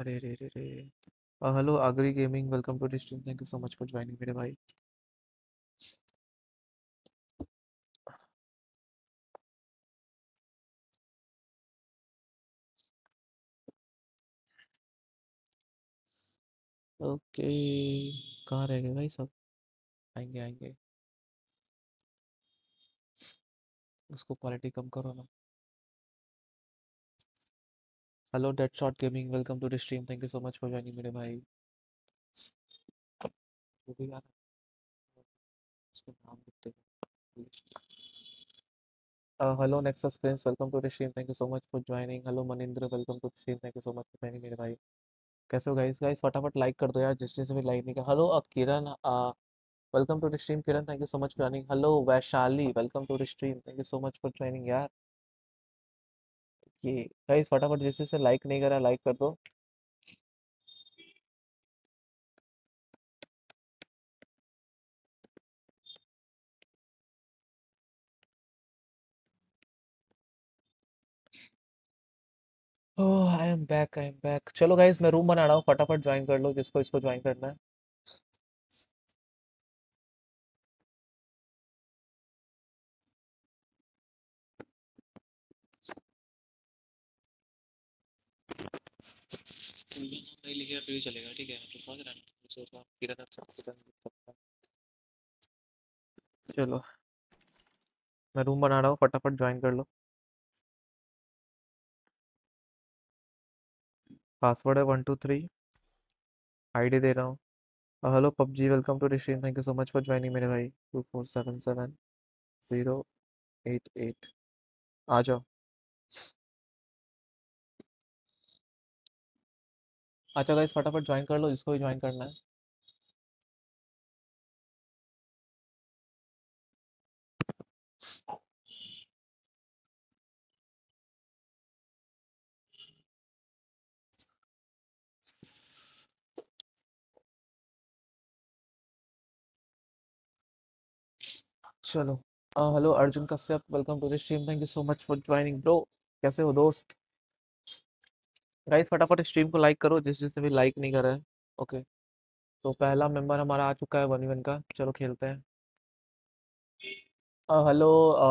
अरे रे रे रे हेलो आगरी gaming, welcome to this stream. Thank you so much for joining मेरे भाई। ओके कहाँ रह गए भाई सब? आएंगे आएंगे, उसको क्वालिटी कम करो ना। Hello dead shot gaming, welcome to the stream. Thank you so much for joining मेरे भाई। वो भी यार उसका नाम लिखते हैं। Hello nexus prince, welcome to the stream. Thank you so much for joining. Hello Manindra, welcome to the stream. Thank you so much for joining मेरे भाई। कैसे हो गाइस? गाइस फटाफट लाइक कर दो यार, जिस चीज़ से भी लाइक नहीं किया। Hello Kiran, welcome to the stream Kiran. Thank you so much for joining. Hello Vaishali, welcome to the stream. Thank you so much for joining यार। ये गाइस फटाफट जैसे से लाइक नहीं करा, लाइक कर दो। Oh I am back, I am back. चलो गाइस मैं रूम बना रहा हूँ, फटाफट ज्वाइन कर लो जिसको इसको ज्वाइन करना है। नहीं लिखेगा फिर भी चलेगा, ठीक है? मतलब समझ रहा है। चलो मैं रूम बना रहा हूँ, फटाफट ज्वाइन कर लो। पासवर्ड है 123। आईडी दे रहा हूँ। Hello PUBG, welcome to the stream. Thank you so much for joining मेरे भाई। 2477-088 आ जाओ। अच्छा गाइस फटाफट ज्वाइन कर लो जिसको भी ज्वाइन करना है। चलो hello Arjun Kashyap, welcome to the stream. Thank you so much for joining bro. कैसे हो दोस्त? गाइस फटाफट स्ट्रीम को लाइक करो जिससे भी लाइक नहीं करा है। ओके तो पहला मेंबर हमारा आ चुका है 1v1 का। चलो खेलते हैं। Hello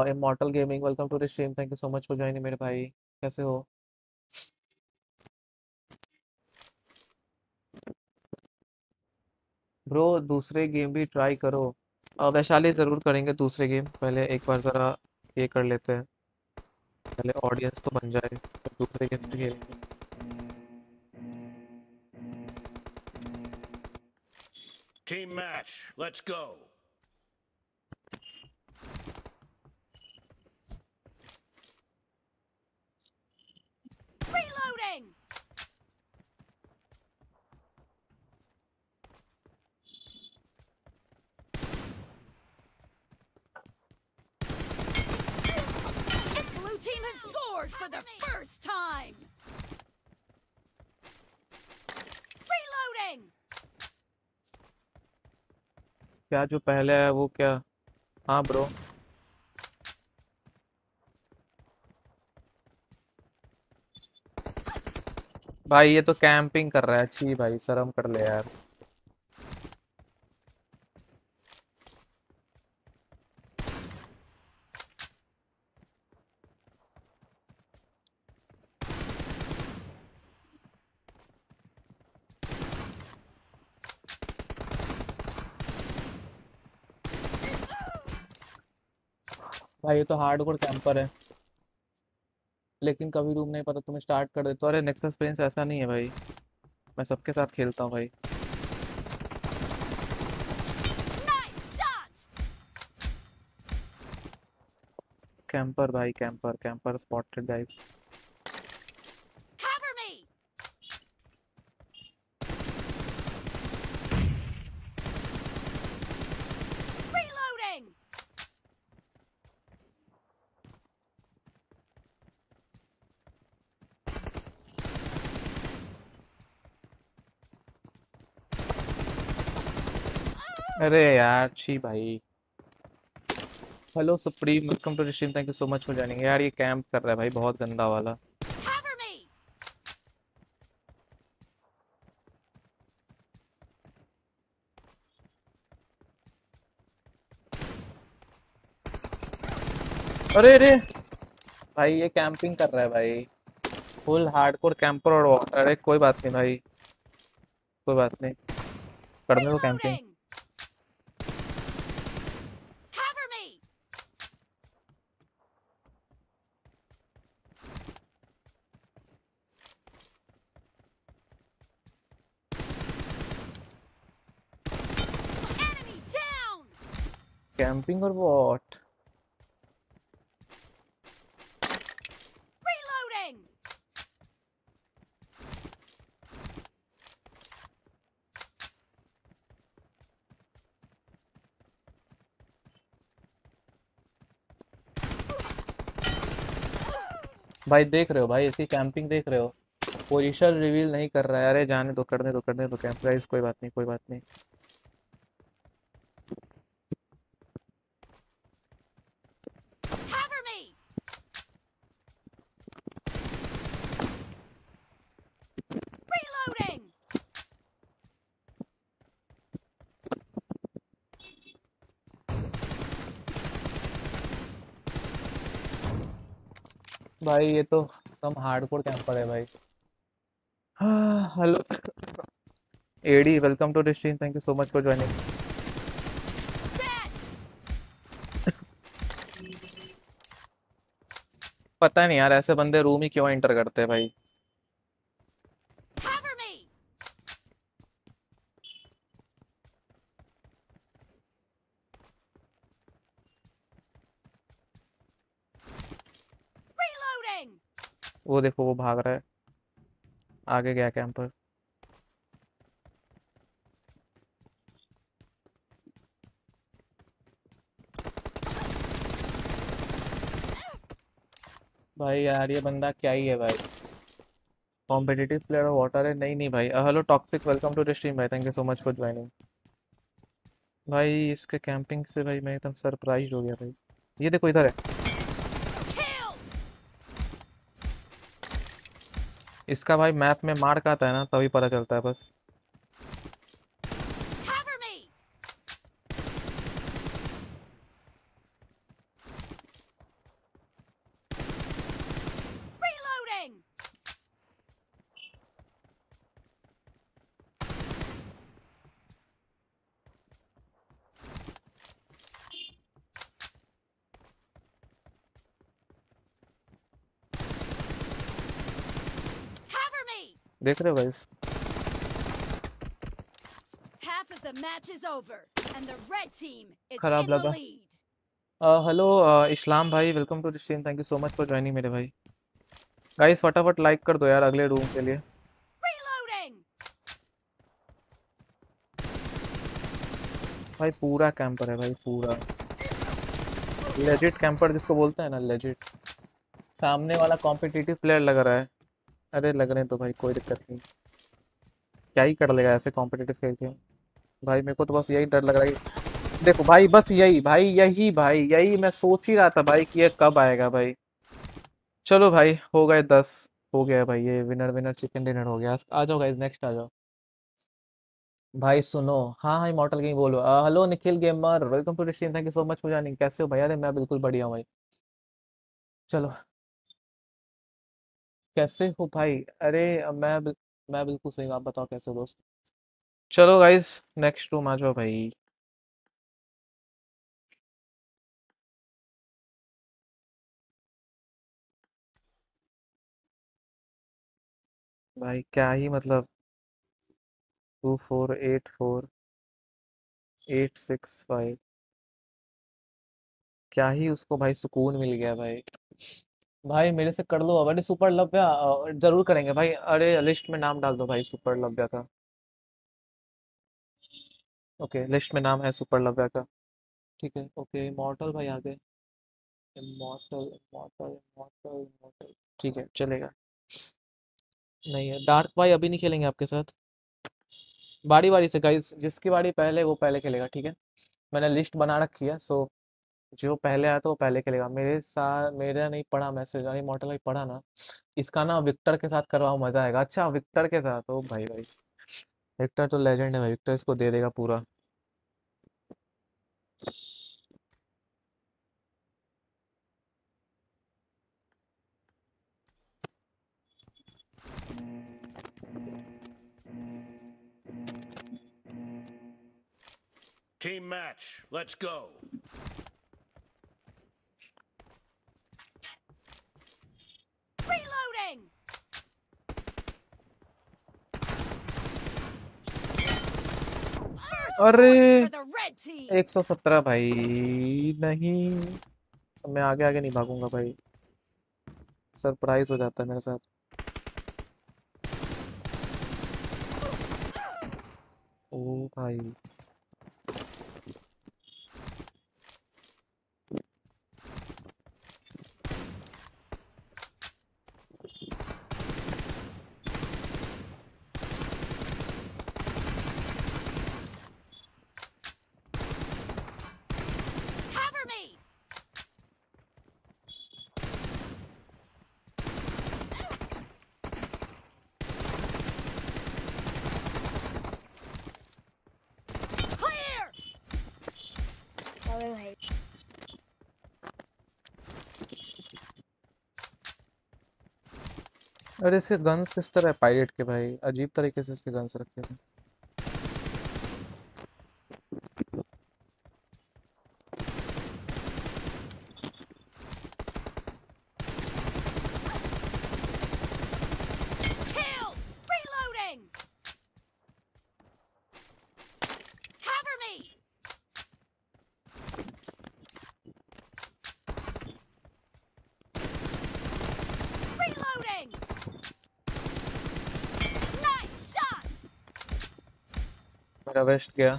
immortal gaming, welcome to the stream. Thank you so much for joining मेरे भाई। कैसे हो? ब्रो दूसरे गेम भी ट्राई करो। वैशाली ज़रूर करेंगे दूसरे गेम, पहले एक बार ज़रा ये कर लेते हैं, पहले ऑडियंस तो बन जाए तो दूसरे गेम भी खेलेंगे। Team match, let's go. Reloading. The blue team has scored for the first time. Reloading. क्या जो पहले है वो क्या? हाँ ब्रो भाई ये तो कैंपिंग कर रहा है। छी भाई शर्म कर ले यार। भाई ये तो हार्डकोर कैंपर है, लेकिन कभी रूम नहीं पता तुम्हें स्टार्ट कर देते। अरे नेक्सस प्रिंस ऐसा नहीं है भाई, मैं सबके साथ खेलता हूँ भाई। कैंपर भाई, कैंपर कैंपर स्पॉटेड गाइस। अरे यार छी भाई। Hello supreme, welcome to the stream. Thank you so much for joining यार। ये कैंप कर रहा है भाई बहुत गंदा वाला। अरे अरे भाई ये कैंपिंग कर रहा है भाई, फुल हार्डकोर कैंपर और वॉक। अरे कोई बात नहीं भाई, कोई बात नहीं, करने दो कैंपिंग। कैंपिंग और वॉट भाई देख रहे हो भाई, इसकी कैंपिंग देख रहे हो, पोजीशन रिवील नहीं कर रहा है। अरे जाने दो, करने दो, करने दो कैंप गाइस, कोई बात नहीं, कोई बात नहीं। भाई ये तो कम हार्डकोर कैंपर है भाई। Hello Eddie, welcome to this stream, thank you so much for joining. पता नहीं यार ऐसे बंदे रूम ही क्यों एंटर करते हैं भाई। वो देखो वो भाग रहा है, आगे गया कैंपर। भाई यार ये बंदा क्या ही है भाई, कॉम्पिटिटिव प्लेयर और वाटर है। नहीं नहीं भाई। Hello toxic, welcome to the stream भाई, thank you so much for joining. भाई इसके कैंपिंग से भाई मैं एकदम सरप्राइज हो गया भाई। ये देखो इधर है, इसका भाई मैप में मार्क आता है ना तभी पता चलता है बस। देख रहे हो गाइस, खराब लगा। हेलो इस्लाम भाई, welcome to the stream, thank you so much for joining मेरे भाई। गाइस फटाफट लाइक कर दो यार अगले रूम के लिए। भाई पूरा कैंपर है भाई, पूरा लेजिट कैंपर जिसको बोलते हैं ना, लेजिट। सामने वाला कॉम्पिटिटिव प्लेयर लग रहा है। अरे लग रहे हैं तो भाई कोई दिक्कत नहीं, क्या ही कर लेगा ऐसे कॉम्पिटिटिव खेल के भाई। मेरे को तो बस यही डर लग रहा है। देखो भाई बस यही भाई, यही मैं सोच ही रहा था भाई कि ये कब आएगा भाई। चलो भाई हो गए 10, हो गया भाई ये विनर विनर चिकन डिनर हो गया। आ जाओ गाइस नेक्स्ट, आ जाओ भाई। सुनो हाँ, इमॉर्टल गेमिंग बोलो। Hello Nikhil gamer, welcome to the stream, thank you so much for joining. कैसे हो भाई? अरे मैं बिल्कुल बढ़िया हूँ भाई। चलो कैसे हो भाई? अरे मैं बिल्कुल सही हूँ, आप बताओ कैसे हो दोस्त? चलो गाइस नेक्स्ट रूम आ जाओ भाई। भाई क्या ही मतलब, 2484 865 क्या ही उसको भाई सुकून मिल गया भाई। भाई मेरे से कर लो अरे सुपर लव्या, जरूर करेंगे भाई। अरे लिस्ट में नाम डाल दो भाई सुपर लव्या का। ओके लिस्ट में नाम है सुपर लव्या का, ठीक है। ओके इमॉर्टल भाई आगे, इमॉर्टल इमॉर्टल इमॉर्टल इमॉर्टल, ठीक है चलेगा। नहीं है डार्क भाई, अभी नहीं खेलेंगे आपके साथ, बारी बारी से गाइस, जिसकी बारी पहले वो पहले खेलेगा, ठीक है। मैंने लिस्ट बना रखी है, सो जो पहले आया था वो पहले खेलेगा। मेरा नहीं पढ़ा मैसेज, अरे मॉडल भाई पढ़ा ना, इसका ना विक्टर के साथ करवाओ, मजा आएगा। अच्छा विक्टर के साथ हो भाई? भाई विक्टर तो लेजेंड है भाई, विक्टर इसको दे देगा पूरा। Team match, let's go. Reloading! अरे 117 भाई, नहीं मैं आगे आगे नहीं भागूंगा भाई, सरप्राइज हो जाता है मेरे साथ। ओ भाई अरे इसके गन्स किस तरह है पायरेट के भाई, अजीब तरीके से इसके गन्स रखे हैं। मेरा वेस्ट गया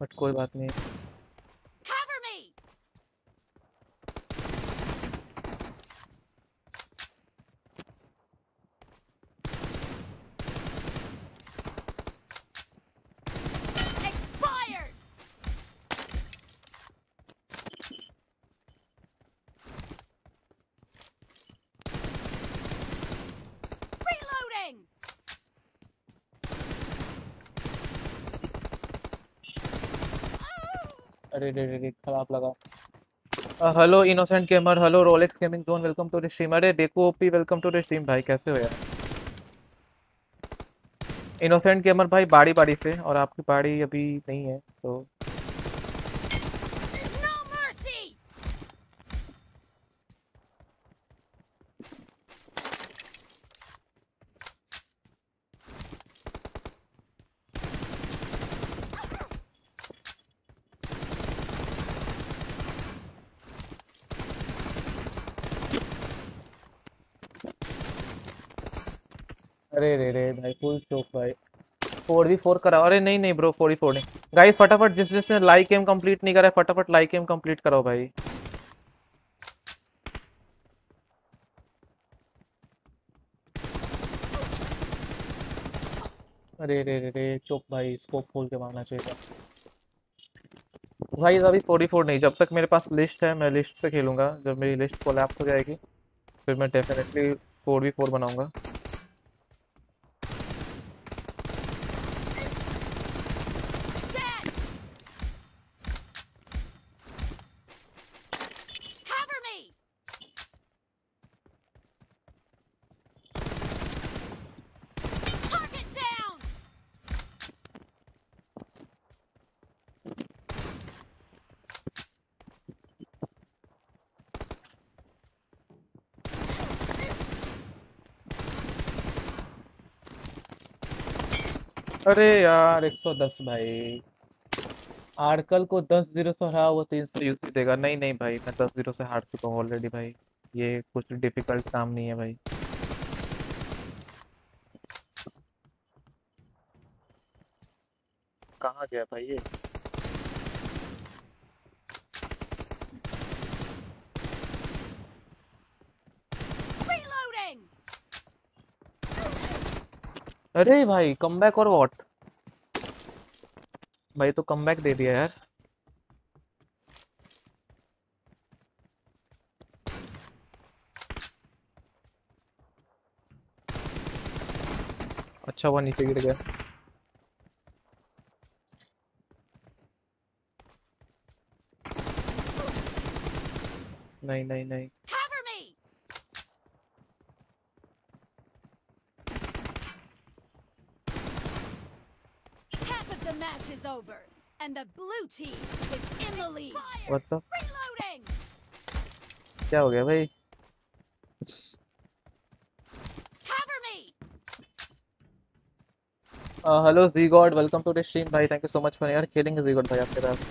बट कोई बात नहीं। अरे खराब लगा। Hello innocent gamer, hello Rolex gaming zone, welcome to the stream. अरे डेको OP welcome to the stream भाई, कैसे हो यार? इनोसेंट गेमर भाई बाड़ी बाड़ी से, और आपकी बाड़ी अभी नहीं है तो फुल स्टॉक भाई 4v4 कराओ। अरे नहीं नहीं ब्रो 4v4 नहीं। गाइस फटाफट जिस जिसने लाइक एम कंप्लीट नहीं करा है फटाफट लाइक एम कंप्लीट कराओ भाई। अरे रे रे रे चुप भाई, स्कोप खोल के मारना चाहिए भाई। अभी 4v4 नहीं, जब तक मेरे पास लिस्ट है मैं लिस्ट से खेलूंगा। जब मेरी लिस्ट कोलैप्स हो जाएगी फिर मैं डेफिनेटली 4v4 बनाऊंगा। अरे यार 110 भाई, आर्कल को 10-0 से हरा वो 300 यूसी देगा। नहीं नहीं भाई मैं 10-0 से हार चुका हूँ ऑलरेडी भाई, ये कुछ डिफिकल्ट काम नहीं है भाई। कहाँ गया भाई ये? अरे भाई कमबैक और व्हाट भाई, तो कमबैक दे दिया यार। अच्छा वो नीचे गिर गया। नहीं नहीं नहीं match is over and the blue team is in the lead. What the? Reloading. क्या हो गया भाई? Cover me. Hello Z God, welcome to the stream भाई. Thank you so much for यार खेलेंगे Z God भाई आपके साथ.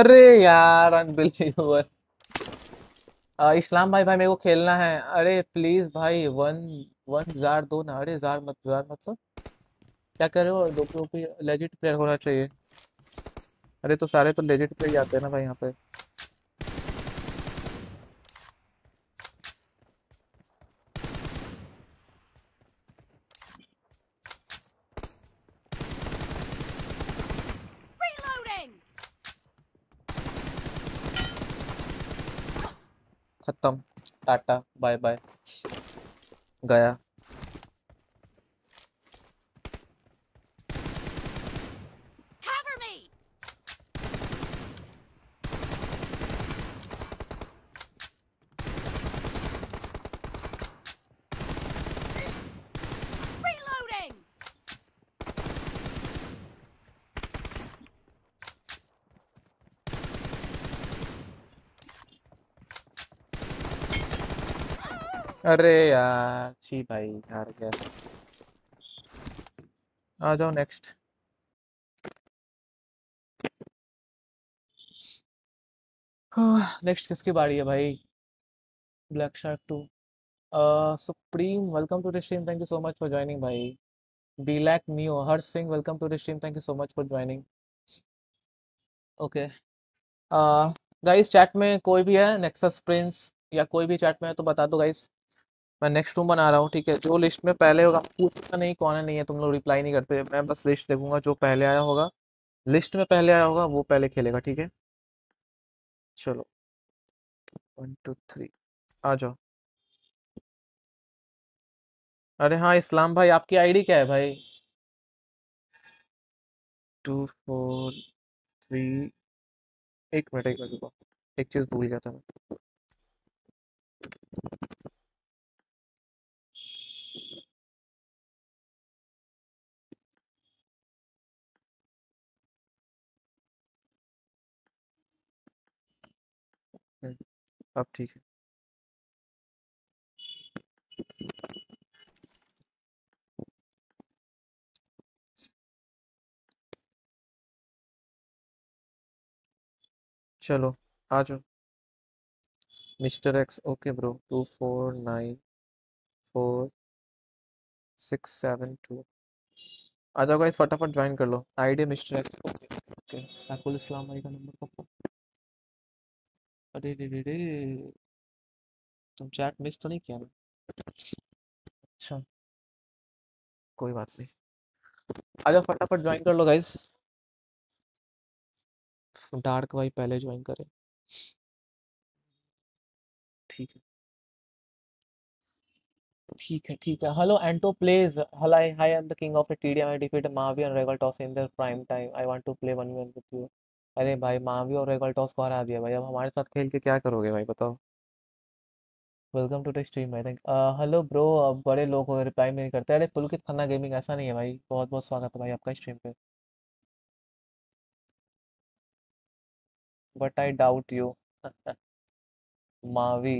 अरे यार अनबिलीवेबल. इस्लाम भाई मेरे को खेलना है. अरे प्लीज भाई 1,000 दो ना. अरे जार मत सब क्या कर रहे हो. दोपहर पे लेजिट प्लेयर होना चाहिए. अरे तो सारे तो लेजिट प्लेयर आते हैं ना भाई यहाँ पे. खत्म टाटा बाय बाय गया. अरे यार छी भाई यार क्या. आ जाओ नेक्स्ट. नेक्स्ट किसकी बारी है भाई. Black shark 2. Supreme welcome to the stream. Thank you so much for joining भाई. Black new. Harsh Singh welcome to the stream. Thank you so much for joining. Okay guys chat में कोई भी है nexus Prince या कोई भी chat में है तो बता दो गाइस. मैं नेक्स्ट रूम बना रहा हूँ ठीक है. जो लिस्ट में पहले होगा पूछना नहीं कौन है नहीं है. तुम लोग रिप्लाई नहीं करते. मैं बस लिस्ट देखूंगा. जो पहले आया होगा लिस्ट में पहले आया होगा वो पहले खेलेगा ठीक है. चलो 1 2 3 आ जाओ. अरे हाँ इस्लाम भाई आपकी आईडी क्या है भाई. 2 4 3 एक मिनट एक चीज भूल गया था मैं. अब ठीक है. चलो आ जाओ. Mister X okay bro. 2 4 9 4 6 7 2 आ जाओ गाइस. फटाफट ज्वाइन कर लो. ID mister X okay. साकुल Islam भाई का नंबर को. अरे रे तुम चैट मिस तो नहीं किया ना. अच्छा कोई बात नहीं. आ जाओ फटाफट ज्वाइन कर लो गाइस. डार्क भाई पहले ज्वाइन करें ठीक है ठीक है ठीक है. Hello एंटो pledge. Hello I am the king of the TDM. I defeat Mavi and regal toss in their prime time. I want to play 1v1 with you. अरे भाई मावी और रेगल टॉस को हरा दिया भाई. अब हमारे साथ खेल के क्या करोगे भाई बताओ. वेलकम टू द स्ट्रीम भाई. Thank hello bro. अब बड़े लोग हो रिप्लाई नहीं करते. अरे पुलकित खन्ना गेमिंग ऐसा नहीं है भाई. बहुत बहुत स्वागत है भाई आपका स्ट्रीम पे. But I doubt you Mavi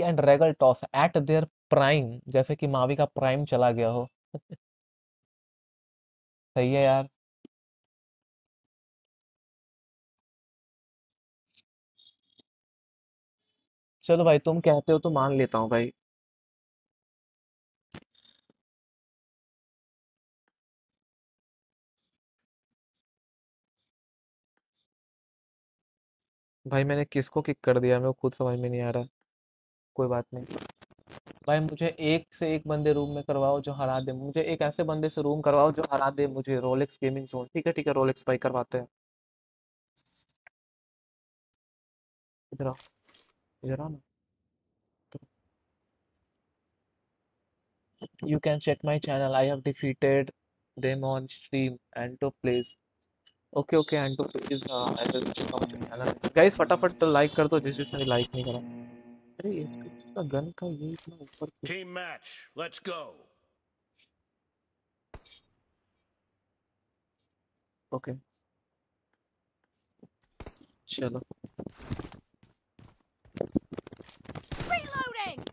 and regal toss at their prime. जैसे कि मावी का प्राइम चला गया हो. सही है यार. चलो भाई तुम कहते हो तो मान लेता हूँ भाई. भाई मैंने किसको किक कर दिया मेरे को खुद समझ में नहीं आ रहा. कोई बात नहीं भाई. मुझे एक से एक बंदे रूम में करवाओ जो हरा दे. मुझे एक ऐसे बंदे से रूम करवाओ जो हरा दे मुझे. रोलेक्स गेमिंग जोन ठीक है रोलेक्स भाई करवाते हैं. इधर आओ ना. You can check my channel. I have defeated them on stream and to place. Okay Anto please I will check on channel. Guys फटाफट लाइक कर दो जिस जिसने लाइक नहीं करा। अरे इसका गन का ये इतना ऊपर। Team match let's go. Okay चलो रीलोडिंग।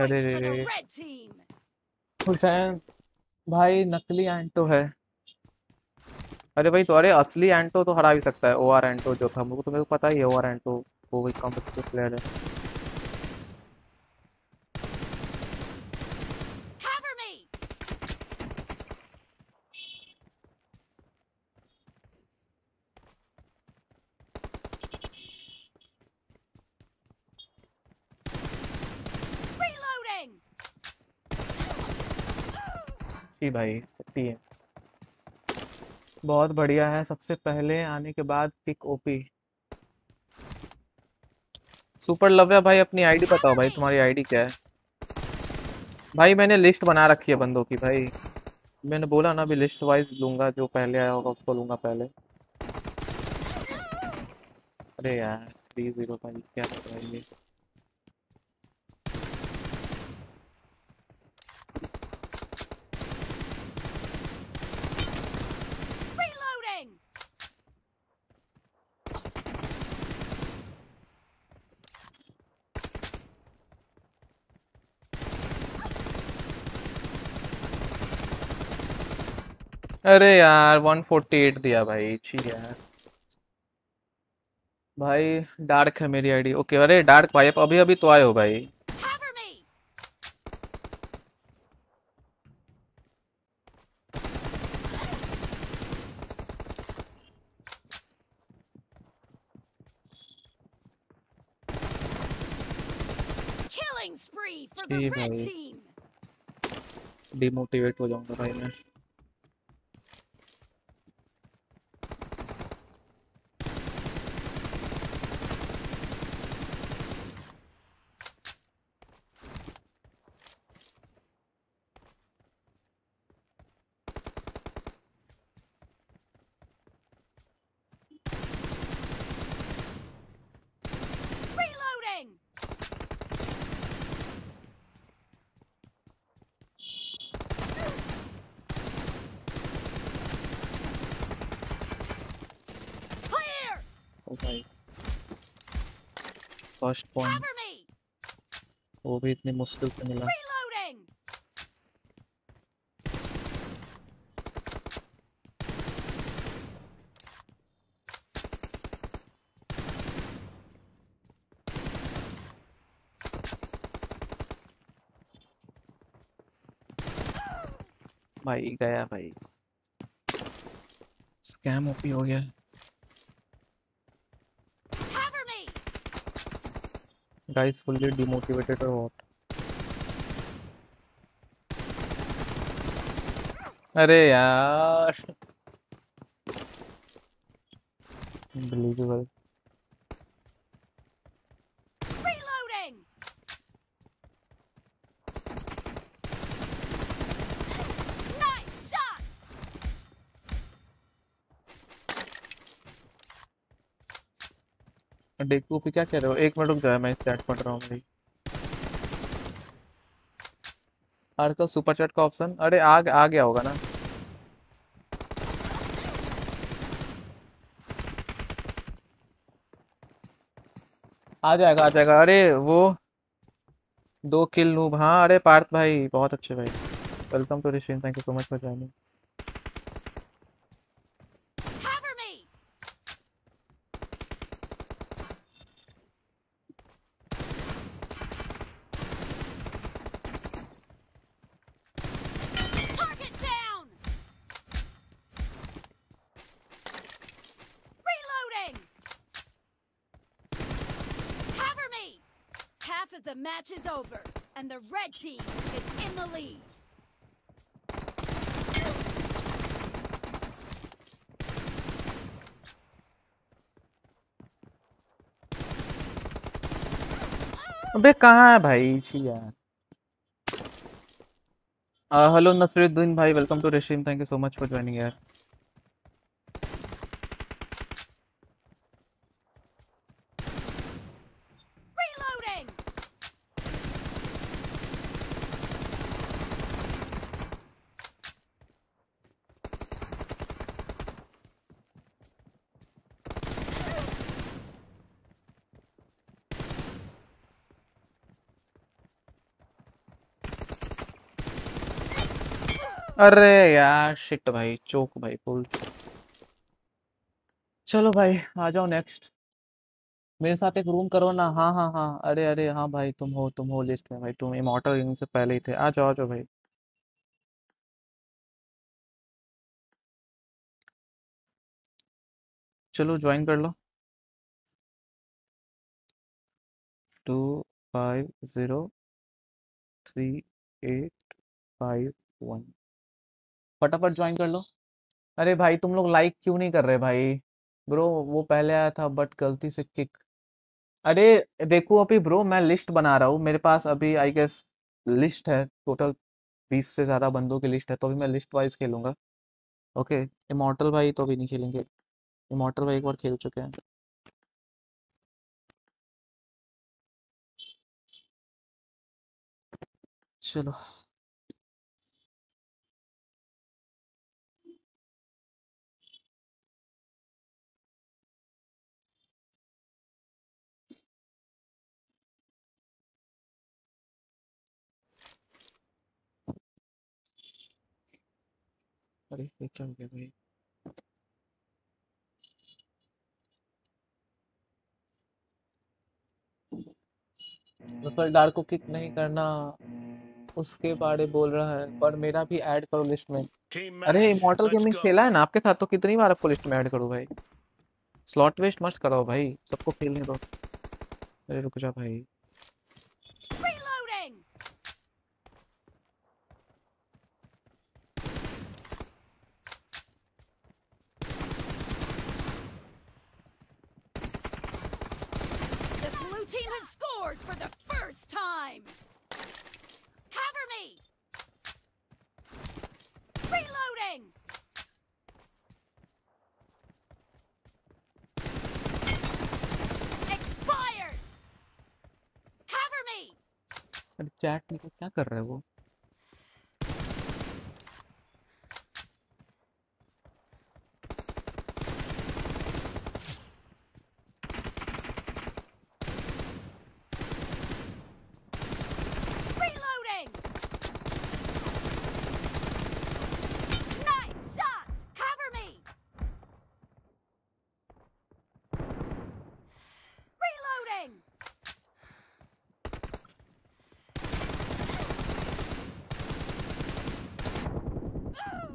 अरे रे हुसैन भाई नकली एंटो है। अरे भाई तो अरे असली एंटो तो हरा भी सकता है। ओआर एंटो जो था हमको तो मेरे को पता ही है। ओआर एंटो वो भी कॉम्पिटिटिव प्लेयर है। भाई टीम बहुत बढ़िया है। सबसे पहले आने के बाद पिक ओपी सुपर लव्या भाई। अपनी आईडी बताओ भाई, तुम्हारी आईडी क्या है भाई? मैंने लिस्ट बना रखी है बंदों की भाई। मैंने बोला ना भी लिस्ट वाइज लूंगा, जो पहले आया होगा उसको लूंगा पहले। अरे यार 305 क्या बताइए। अरे यार 148 दिया भाई। ठीक है भाई डार्क है मेरी आईडी। ओके अरे डार्क भाई आप अभी अभी तो आए हो भाई। जी भाई डिमोटिवेट हो जाऊंगा भाई मैं। फर्स्ट पॉइंट वो भी इतनी मुश्किल से मिला। भाई गया भाई स्कैम ओपी हो गया। Guys fully demotivated or what? अरे यार unbelievable। Reloading। Nice shot। देखो फिर क्या कह रहे हो? एक मिनट रुक जाए मैं चैट पढ़ रहा हूँ भाई। आर का सुपर चैट का ऑप्शन अरे आग आ गया होगा ना। आ जाएगा आ जाएगा। अरे वो 2 किल नूब। हाँ अरे पार्थ भाई बहुत अच्छे भाई। Welcome to रिशीन thank you so much for joining. the match is over, and the red team is in the lead. अबे कहाँ है भाई यार? हेलो नसरुद्दीन भाई, welcome to रेस्ट्रीम, thank you so much for joining यार। अरे यार शिट भाई, चोक भाई, पुल। चलो भाई आ जाओ नेक्स्ट, मेरे साथ एक रूम करो ना। हाँ हाँ हाँ, अरे अरे हाँ भाई, तुम हो लिस्ट में भाई, तुम इमॉर्टल गेमिंग से पहले ही थे। आ जाओ भाई। चलो ज्वाइन कर लो। 250385 1 फटाफट ज्वाइन कर लो। अरे भाई तुम लोग लाइक क्यों नहीं कर रहे भाई? ब्रो वो पहले आया था बट गलती से किक। अरे देखो अभी ब्रो मैं लिस्ट बना रहा हूँ, मेरे पास अभी आई गेस लिस्ट है टोटल 20 से ज़्यादा बंदों की लिस्ट है, तो अभी मैं लिस्ट वाइज खेलूंगा। ओके इमॉर्टल भाई तो अभी नहीं खेलेंगे, इमॉर्टल भाई एक बार खेल चुके हैं। चलो क्या हो गया भाई? डार को किक नहीं करना, उसके बारे बोल रहा है, पर मेरा भी ऐड करो लिस्ट में। अरे इमॉर्टल गेमिंग खेला है ना आपके साथ, तो कितनी बार आपको लिस्ट में ऐड करूं भाई? स्लॉट वेस्ट मत करो भाई, सबको खेलने दो। अरे रुक जा भाई, for the first time. Cover me. Reloading. Expired. Cover me. अरे चैट में क्या कर रहा है वो?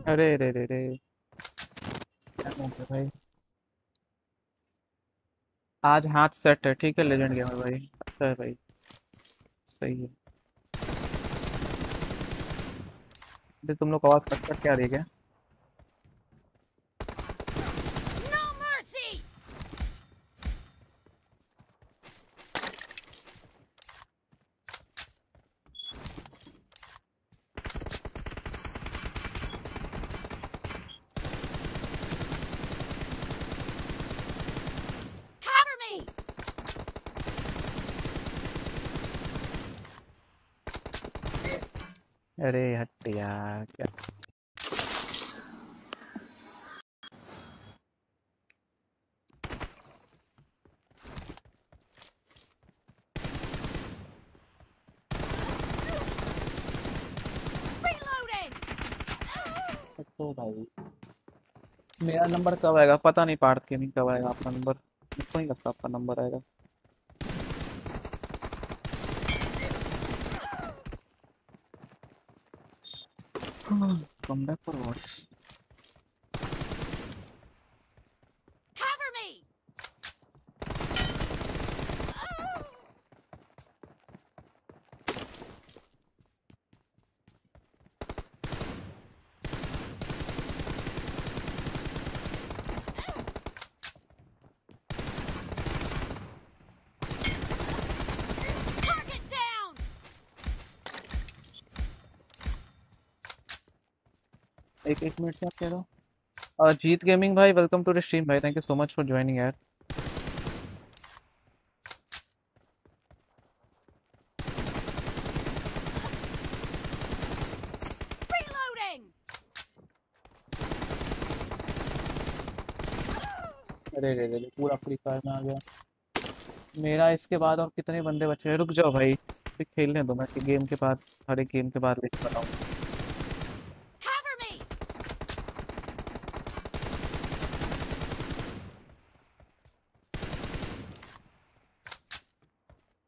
अरे रे रे रे क्या है भाई, आज हाथ सेट है। ठीक है लेजेंड गेमर भाई, अच्छा है भाई, सही है। अरे तुम लोग आवाज कट कट क्या रही है क्या? अरे हट यार क्या। तो भाई मेरा नंबर कब आएगा पता नहीं, पार्थ गेमिंग कब आएगा आपका नंबर? मुझको नहीं लगता आपका नंबर आएगा। Come back for what? Cover me. एक एक मिनट से आप कह रहे हो। अजीत गेमिंग भाई वेलकम टू द स्ट्रीम भाई, thank you so much for joining यार। अरे रे रे पूरा फ्री फायर में आ गया मेरा। इसके बाद और कितने बंदे बचे हैं? रुक जाओ भाई फिर खेलने दो, मैं गेम के बाद हर एक गेम के बाद लिख बताऊँ।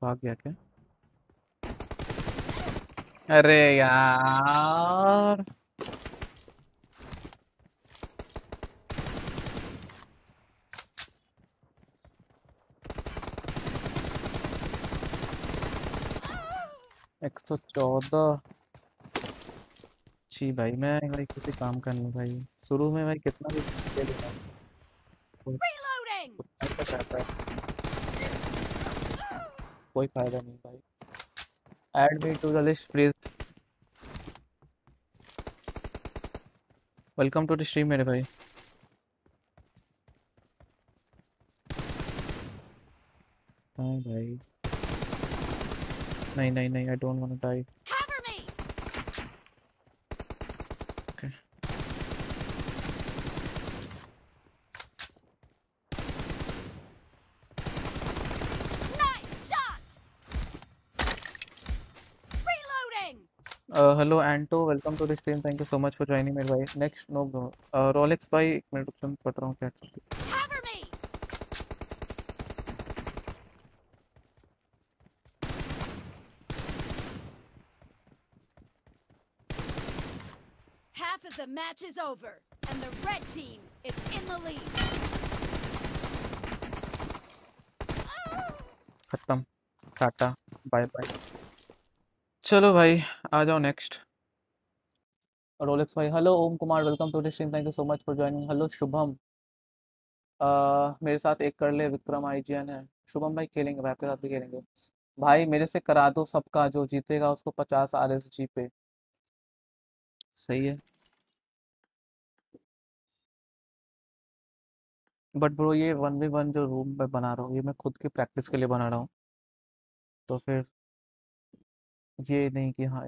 भाग गया क्या? अरे यार एक 114 जी भाई। मैं भाई किसी काम का नहीं भाई, शुरू में भाई कितना भी खेलूंगा कोई फायदा नहीं भाई। Add me to the list please. Welcome to the stream मेरे भाई। हाँ भाई नहीं नहीं नहीं I don't want to die. Hello Anto welcome to the stream, thank you so much for joining मेरे भाई। नेक्स्ट नो रोलेक्स भाई एक मिनट ऑप्शन पढ़ रहा हूँ क्या Half of the match is over and the red team is in the lead. खत्म tata bye bye. चलो भाई आ जाओ नेक्स्ट। रोलेक्स भाई hello. Om Kumar welcome to the stream, thank you so much for joining. Hello Shubham मेरे साथ एक कर ले, विक्रम आईजीएन है। शुभम भाई खेलेंगे भाई, आपके साथ भी खेलेंगे भाई। मेरे से करा दो सबका, जो जीतेगा उसको 50 आरएसजी पे। सही है बट ब्रो ये 1v1 जो रूम पे बना रहा हूँ ये मैं खुद की प्रैक्टिस के लिए बना रहा हूँ, तो फिर ये नहीं कि हाँ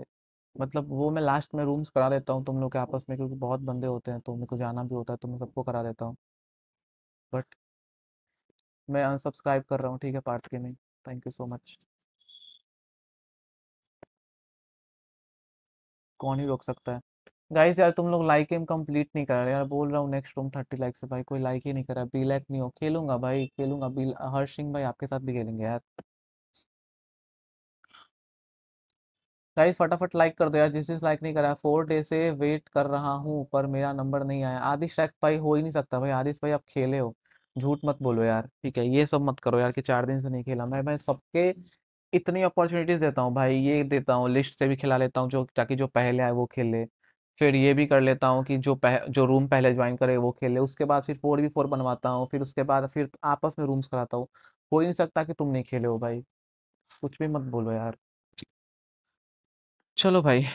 मतलब वो मैं लास्ट में रूम्स करा देता हूँ तुम लोग के आपस में, क्योंकि बहुत बंदे होते हैं तो मेरे को जाना भी होता है तो मैं सबको करा देता हूँ। बट मैं अनसब्सक्राइब कर रहा हूँ ठीक है पार्ट के में। Thank you so much. कौन ही रोक सकता है गाइस यार, तुम लोग लाइक एम कंप्लीट नहीं कर रहे यार। बोल रहा हूँ नेक्स्ट रूम 30 लाइक से भाई कोई लाइक ही नहीं कर रहा। बी लाइक नहीं हो खेलूंगा भाई खेलूंगा। हर्ष सिंह भाई आपके साथ भी खेलेंगे यार। गाइस फटाफट लाइक कर दो यार जिस लाइक नहीं करा। 4 डे से वेट कर रहा हूँ पर मेरा नंबर नहीं आया। आदिश शेख भाई हो ही नहीं सकता भाई। आदिश भाई आप खेले हो, झूठ मत बोलो यार ठीक है। ये सब मत करो यार कि 4 दिन से नहीं खेला। मैं सबके इतनी अपॉर्चुनिटीज देता हूँ भाई, ये देता हूँ लिस्ट से भी खिला लेता हूँ जो, ताकि जो पहले आए वो खेले। फिर ये भी कर लेता हूँ कि जो रूम पहले ज्वाइन करे वो खेले। उसके बाद फिर 4v4 बनवाता हूँ, फिर उसके बाद फिर आपस में रूम्स कराता हूँ। हो ही नहीं सकता कि तुम नहीं खेले हो भाई, कुछ भी मत बोलो यार। चलो भाई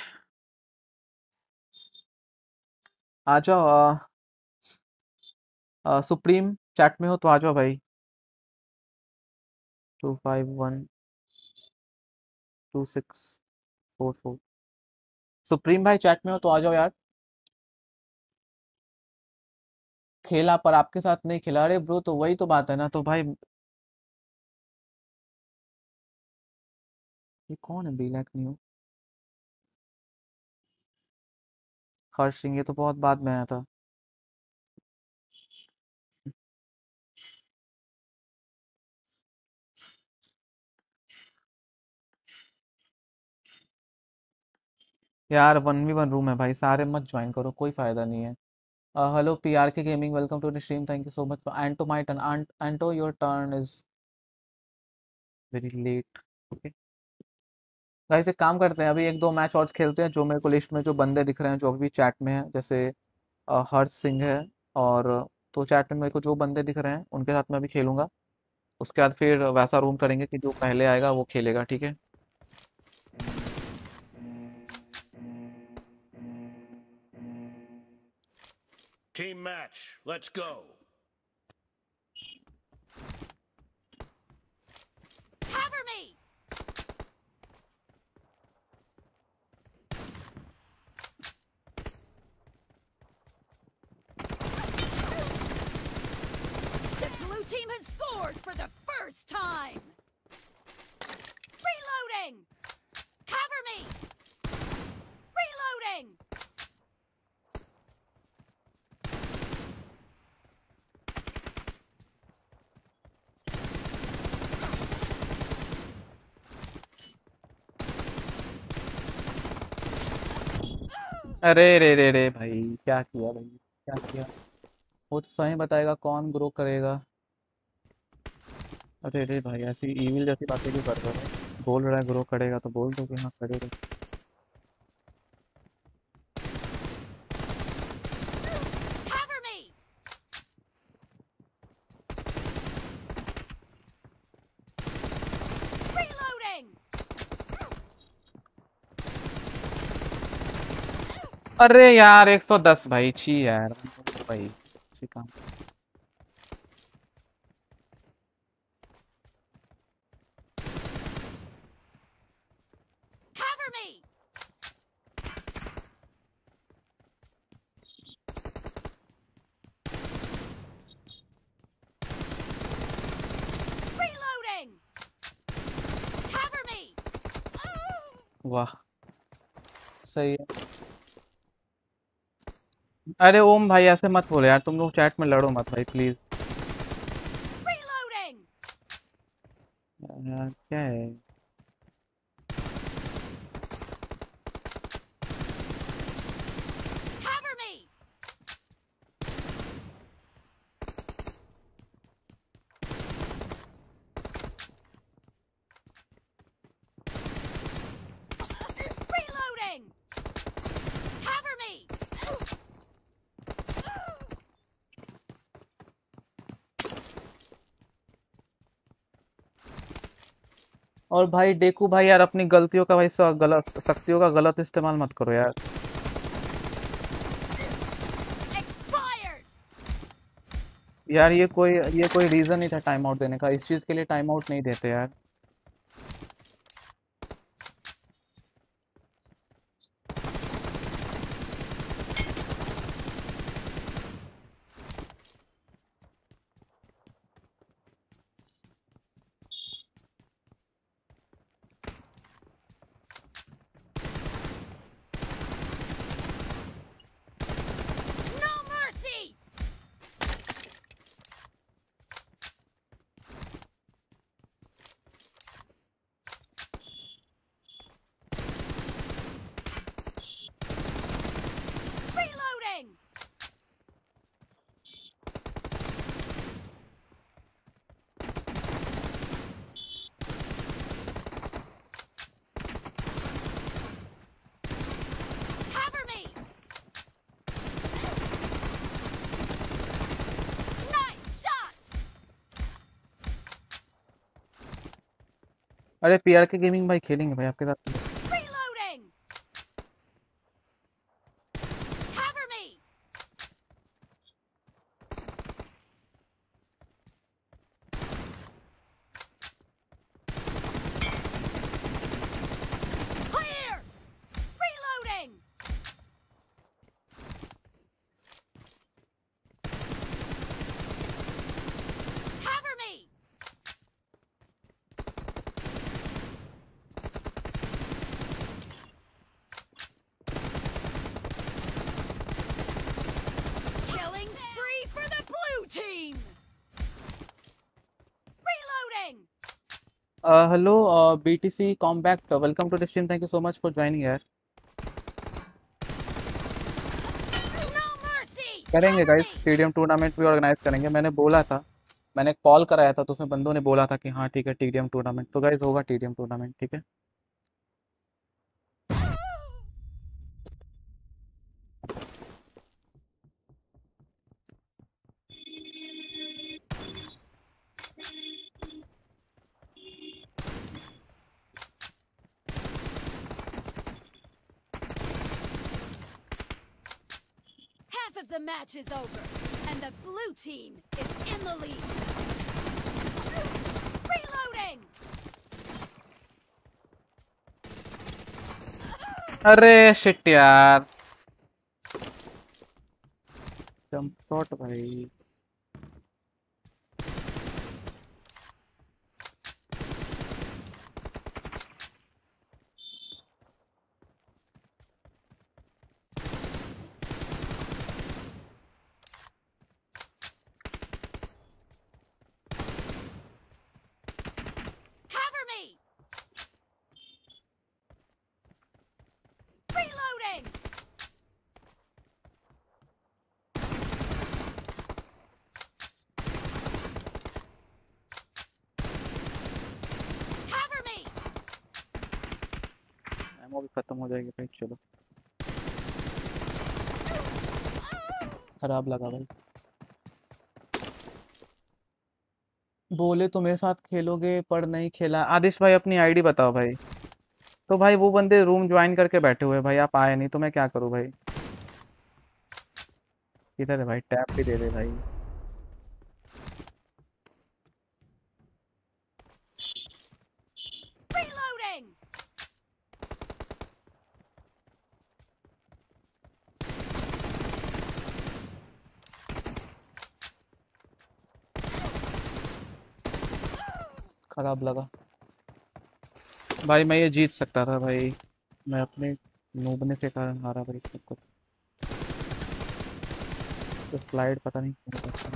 आ जाओ। सुप्रीम चैट में हो तो आ जाओ भाई। 2512644 सुप्रीम भाई चैट में हो तो आ जाओ यार। खेला पर आपके साथ नहीं खेला। अरे ब्रो तो वही तो बात है ना, तो भाई ये कौन है बिलाक नहीं हो। हर्ष सिंह ये तो बहुत बाद में आया था। यार 1v1 रूम है भाई, सारे मत ज्वाइन करो कोई फायदा नहीं है। Hello PRK gaming welcome to the stream, thank you so much. Anto my turn, Anto your turn is very late. Okay guys एक काम करते हैं अभी 1-2 मैच और खेलते हैं। जो मेरे को लिस्ट में जो बंदे दिख रहे हैं जो अभी चैट में हैं, जैसे हर्ष सिंह है और तो चैट में मेरे को जो बंदे दिख रहे हैं उनके साथ मैं अभी खेलूंगा। उसके बाद फिर वैसा रूम करेंगे कि जो पहले आएगा वो खेलेगा ठीक है। Team match, let's go. Cover me. The blue team has scored for the first time. Reloading. Cover me. Reloading. अरे रे रे रे भाई, क्या किया भाई, क्या किया। वो तो सही बताएगा कौन ग्रो करेगा। अरे रे भाई, ऐसी ईविल जैसी बातें क्यों कर रहे हो। बोल रहा है ग्रो करेगा तो बोल दो कि हाँ करेगा। अरे यार 110 भाई, छी यार भाई, इसी काम। Cover me. Reloading. Cover me. वाह सही है। अरे ओम भाई ऐसे मत बोलो यार, तुम लोग चैट में लड़ो मत भाई प्लीज। यार क्या है, और भाई डेकू भाई यार अपनी गलतियों का भाई शक्तियों का गलत इस्तेमाल मत करो यार। यार ये कोई रीजन नहीं था टाइम आउट देने का। इस चीज के लिए टाइम आउट नहीं देते यार। अरे पीआरके गेमिंग भाई खेलेंगे भाई आपके साथ। Hello BTC Comeback, welcome to this team, thank you so much for joining यार। करेंगे गाइस टीडीएम टूर्नामेंट भी ऑर्गेनाइज करेंगे। मैंने बोला था, मैंने कॉल कराया था तो उसमें बंदों ने बोला था कि हाँ ठीक है टीडीएम टूर्नामेंट, तो गाइस होगा टीडीएम टूर्नामेंट। ठीक है of the match is over, and the blue team is in the lead. Reloading! अरे शिट यार, जंप शॉट भाई। हो जाएगी भाई, चलो खराब लगा भाई। बोले तो मेरे साथ खेलोगे पर नहीं खेला। आदिश भाई अपनी आईडी बताओ भाई। तो भाई वो बंदे रूम ज्वाइन करके बैठे हुए भाई, आप आए नहीं तो मैं क्या करूं भाई। इधर है भाई, टैप भी दे दे भाई। खराब लगा भाई, मैं ये जीत सकता था भाई, मैं अपने नूबने के कारण हारा भाई सब कुछ। तो स्लाइड पता नहीं क्यों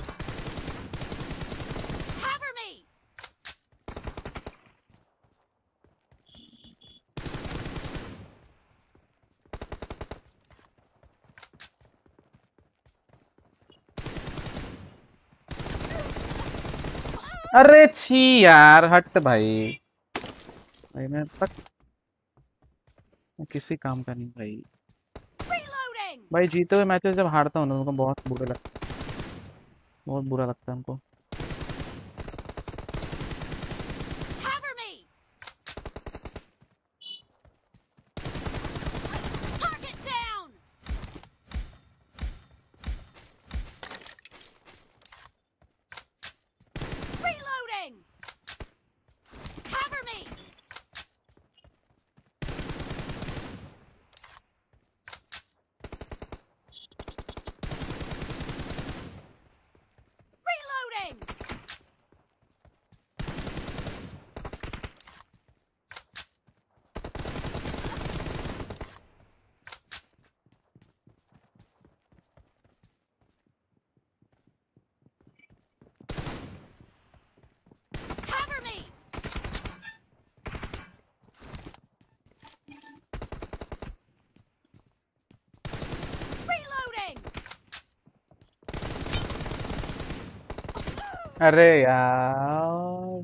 अरे छी यार, हट भाई। भाई मैं किसी काम का नहीं भाई। भाई जीते हुए मैचेस जब हारता हूँ ना, उनको बहुत बुरा लगता है उनको। अरे यार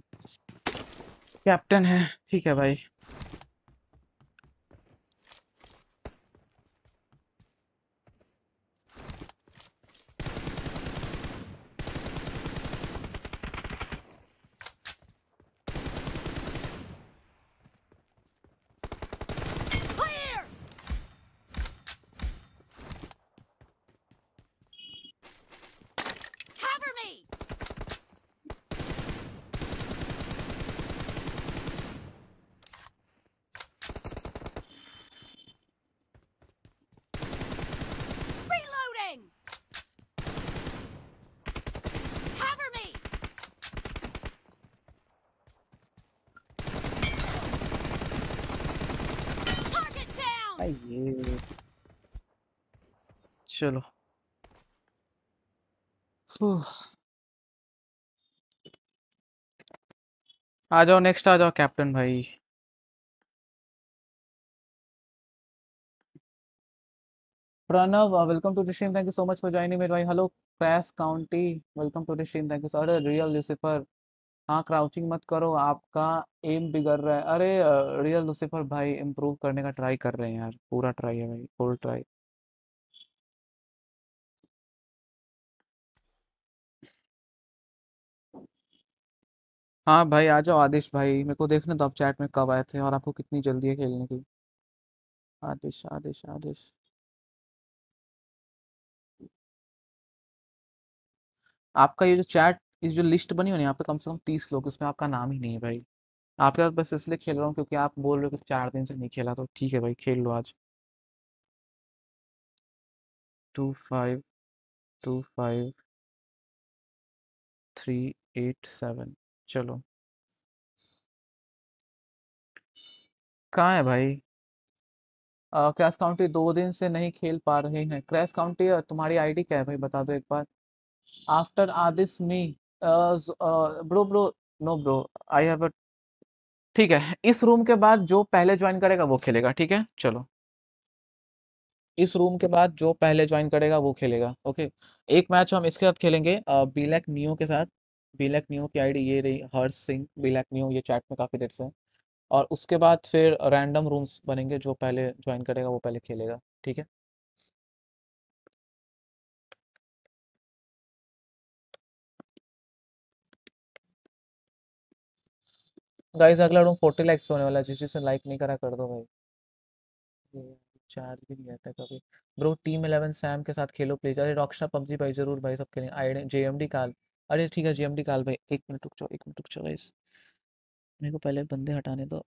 कैप्टन है, ठीक है भाई। चलो आ जाओ, नेक्स्ट आ जाओ कैप्टन भाई। Pranav welcome to the stream, thank you so much for joining मेरे भाई। Hello crash county, welcome to the stream, thank you sir. अरे रियल लूसिफर, हाँ क्राउचिंग मत करो, आपका एम बिगड़ रहा है। अरे रियल लूसिफर भाई इम्प्रूव करने का ट्राई कर रहे हैं यार, पूरा ट्राई है भाई, फुल ट्राई। हाँ भाई आ जाओ आदिश भाई, मेरे को देखने तो आप चैट में कब आए थे और आपको कितनी जल्दी है खेलने की। आदिश आदिश आदिश आपका ये जो चैट जो लिस्ट बनी हुई है यहाँ पे कम से कम 30 लोग, इसमें आपका नाम ही नहीं है भाई। आपके साथ बस इसलिए खेल रहा हूँ क्योंकि आप बोल रहे हो कि 4 दिन से नहीं खेला, तो ठीक है भाई खेल लो आज। 25 25 387 चलो कहाँ है भाई? क्रैश काउंटी 2 दिन से नहीं खेल पा रहे हैं। क्रैश काउंटी तुम्हारी आईडी क्या है भाई बता दो एक बार। After आदिस me bro bro no bro I have a, ठीक है इस रूम के बाद जो पहले ज्वाइन करेगा वो खेलेगा, ठीक है चलो। इस रूम के बाद जो पहले ज्वाइन करेगा वो खेलेगा, ओके। एक मैच हम इसके साथ खेलेंगे बीलैक नियो के साथ। बीलैक नियो की आईडी ये रही, हर्ष सिंह बीलैक नियो, ये चैट में काफ़ी देर से। और उसके बाद फिर रैंडम रूम्स बनेंगे, जो पहले ज्वाइन करेगा वो पहले खेलेगा, ठीक है। गाइस अगला रूम 40 लाइक्स पे होने वाला है, जिससे लाइक नहीं करा कर दो भाई। चार्ज भी नहीं आता कभी। ब्रो टीम 11 सैम के साथ खेलो प्लीज। अरे रॉक्शा पबजी भाई जरूर भाई सब खेलेंगे। आई जेएमडी काल, अरे ठीक है जेएमडी काल भाई, एक मिनट रुक जाओ, एक मिनट रुक जाओ गाइस, मेरे को पहले बंदे हटाने दो।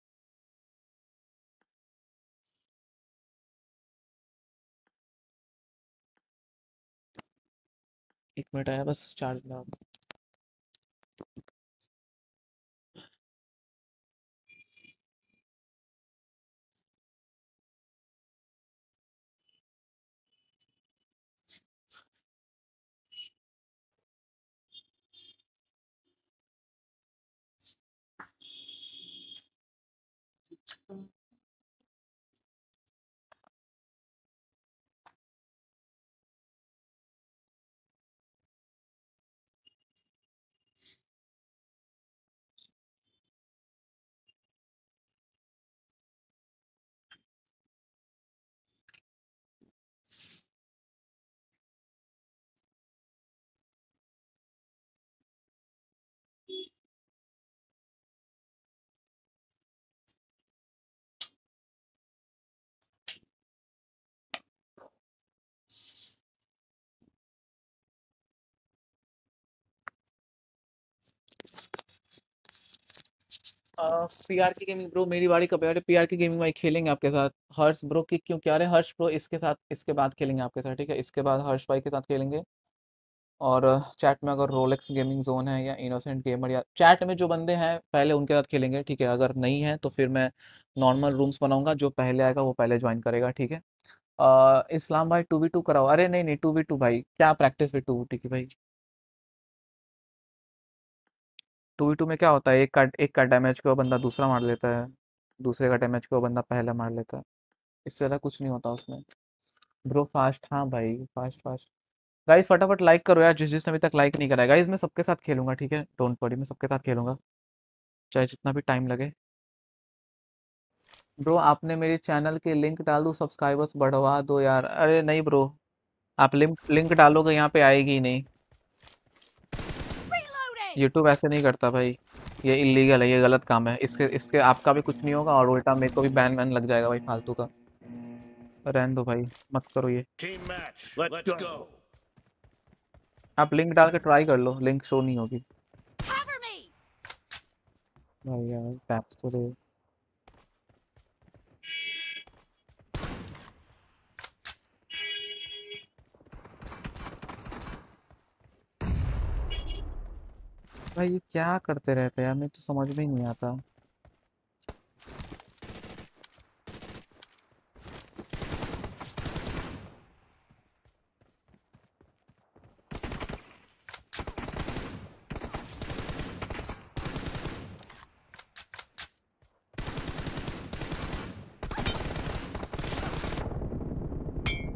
एक मिनट आया बस, चार्ज ना। पीआरके गेमिंग ब्रो मेरी बारी कब है? अरे पीआरके गेमिंग भाई खेलेंगे आपके साथ। हर्ष ब्रो की क्यों क्या? अरे हर्ष ब्रो इसके साथ इसके बाद खेलेंगे आपके साथ, ठीक है। इसके बाद हर्ष भाई के साथ खेलेंगे। और चैट में अगर रोलेक्स गेमिंग जोन है या इनोसेंट गेमर या चैट में जो बंदे हैं पहले उनके साथ खेलेंगे, ठीक है। अगर नहीं है तो फिर मैं नॉर्मल रूम्स बनाऊंगा, जो पहले आएगा वो पहले ज्वाइन करेगा, ठीक है। इस्लाम भाई 2v2 कराओ। अरे नहीं नहीं 2v2 भाई क्या प्रैक्टिस भी 2v2 की भाई। 2v2 में क्या होता है, एक का डैमेज को बंदा दूसरा मार लेता है, दूसरे का डैमेज को बंदा पहला मार लेता है, इससे ज़्यादा कुछ नहीं होता उसमें ब्रो। फास्ट हाँ भाई फास्ट फास्ट। गाइस फटाफट लाइक करो यार, जिसने अभी तक लाइक नहीं कराया। गाइस मैं सबके साथ खेलूंगा, ठीक है डोंट वरी, मैं सबके साथ खेलूंगा चाहे जितना भी टाइम लगे। ब्रो आपने मेरे चैनल की लिंक डाल दो, सब्सक्राइबर्स बढ़वा दो यार। अरे नहीं ब्रो आप लिंक डालोगे यहाँ पे आएगी ही नहीं, यूट्यूब ऐसे नहीं करता भाई, ये इलीगल है, ये गलत काम है। इसके आपका भी कुछ नहीं होगा और उल्टा मेरे को भी बैन वैन लग जाएगा भाई फालतू का। रहने दो भाई मत करो ये। आप लिंक डाल के ट्राई कर लो, लिंक शो नहीं होगी भाई यार, टैप्स तो दे। भाई ये क्या करते रहते यार, मुझे तो समझ में ही नहीं आता।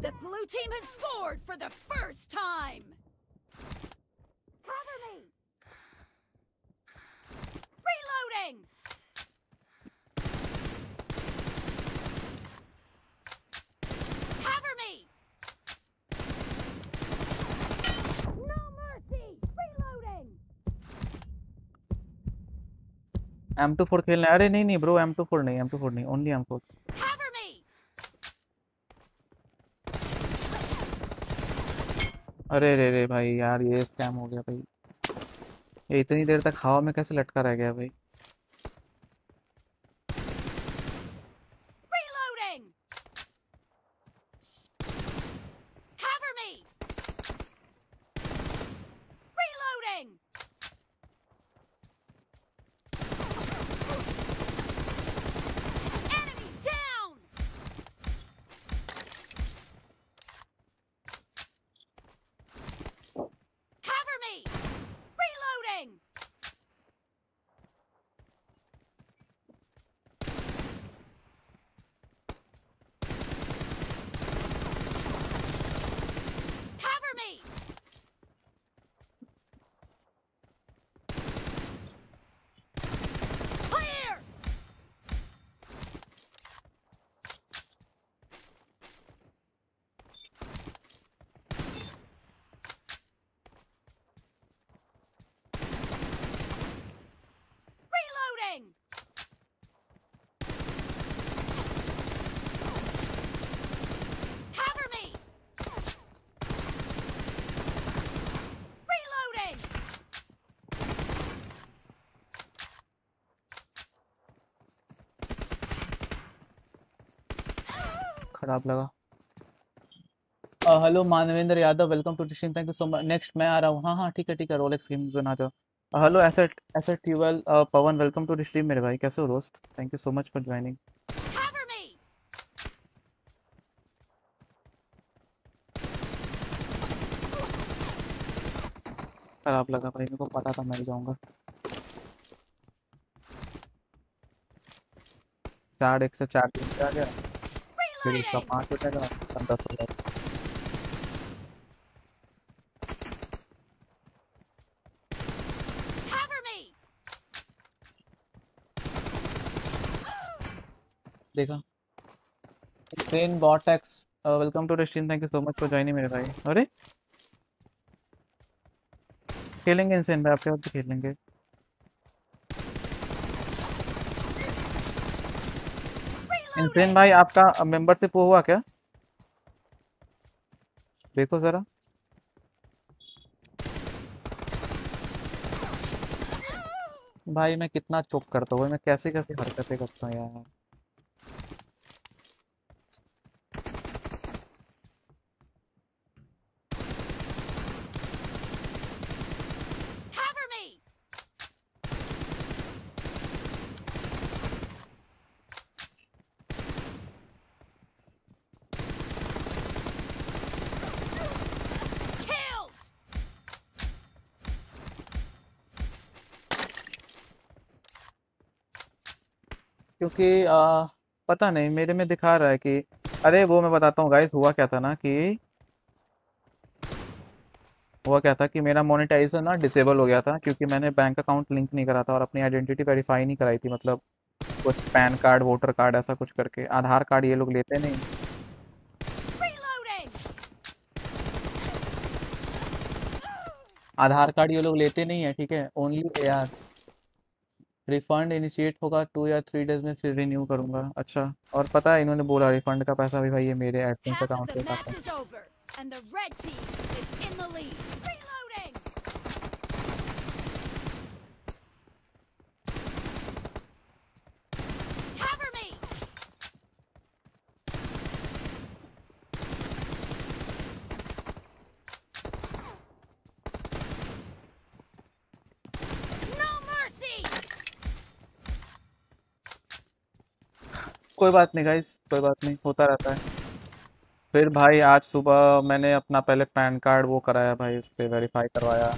The blue team has scored for the first time. M24 खेलना है? अरे नहीं नहीं ब्रो M24 नहीं, M24 नहीं, ओनली M4। अरे रे रे भाई यार ये स्कैम हो गया भाई, ये इतनी देर तक हवा में कैसे लटका रह गया भाई। खराब लगा। Hello Manvendra Yadav, welcome to stream, thank you so much. Next मैं आ रहा हूँ। हाँ हाँ ठीक है ठीक है, रोलेक्स गेमिंग जोन आ जाओ। हेलो एसेट एसेट ट्यूबल पवन, वेलकम टू स्ट्रीम मेरे भाई, कैसे हो दोस्त, thank you so much for joining. खराब लगा भाई, मेरे को पता था मैं जाऊंगा। 4 104 आ गया, फिर इसका 5 हो जाएगा, 10 हो जाएगा। देखा ट्रेन बॉटेक्स, welcome to the stream, thank you so much for joining मेरे भाई। अरे खेलेंगे इनसे, इन आपके साथ खेल लेंगे। इंसेन भाई आपका मेंबरशिप हुआ क्या, देखो जरा। भाई मैं कितना चुप करता हूँ, मैं कैसे कैसे हरकतें करता हूँ यार। क्योंकि पता नहीं मेरे में दिखा रहा है कि अरे वो मैं बताता हूँ गाइस, हुआ क्या था ना कि मेरा मोनेटाइजेशन ना डिसेबल हो गया था, क्योंकि मैंने बैंक अकाउंट लिंक नहीं करा था और अपनी आइडेंटिटी वेरीफाई नहीं कराई थी, मतलब कुछ पैन कार्ड वोटर कार्ड ऐसा कुछ करके, आधार कार्ड ये लोग लेते नहीं। आधार कार्ड ये लोग लेते नहीं है, ठीक है, ओनली AR। रिफंड इनिशिएट होगा 2 या 3 डेज में, फिर रिन्यू करूंगा। अच्छा, और पता है इन्होंने बोला रिफंड का पैसा भी भाई ये मेरे एडसेंस अकाउंट से काटना। कोई बात नहीं गाइस, कोई बात नहीं, होता रहता है। फिर भाई आज सुबह मैंने अपना पहले पैन कार्ड वो कराया भाई, उस पर वेरीफाई करवाया,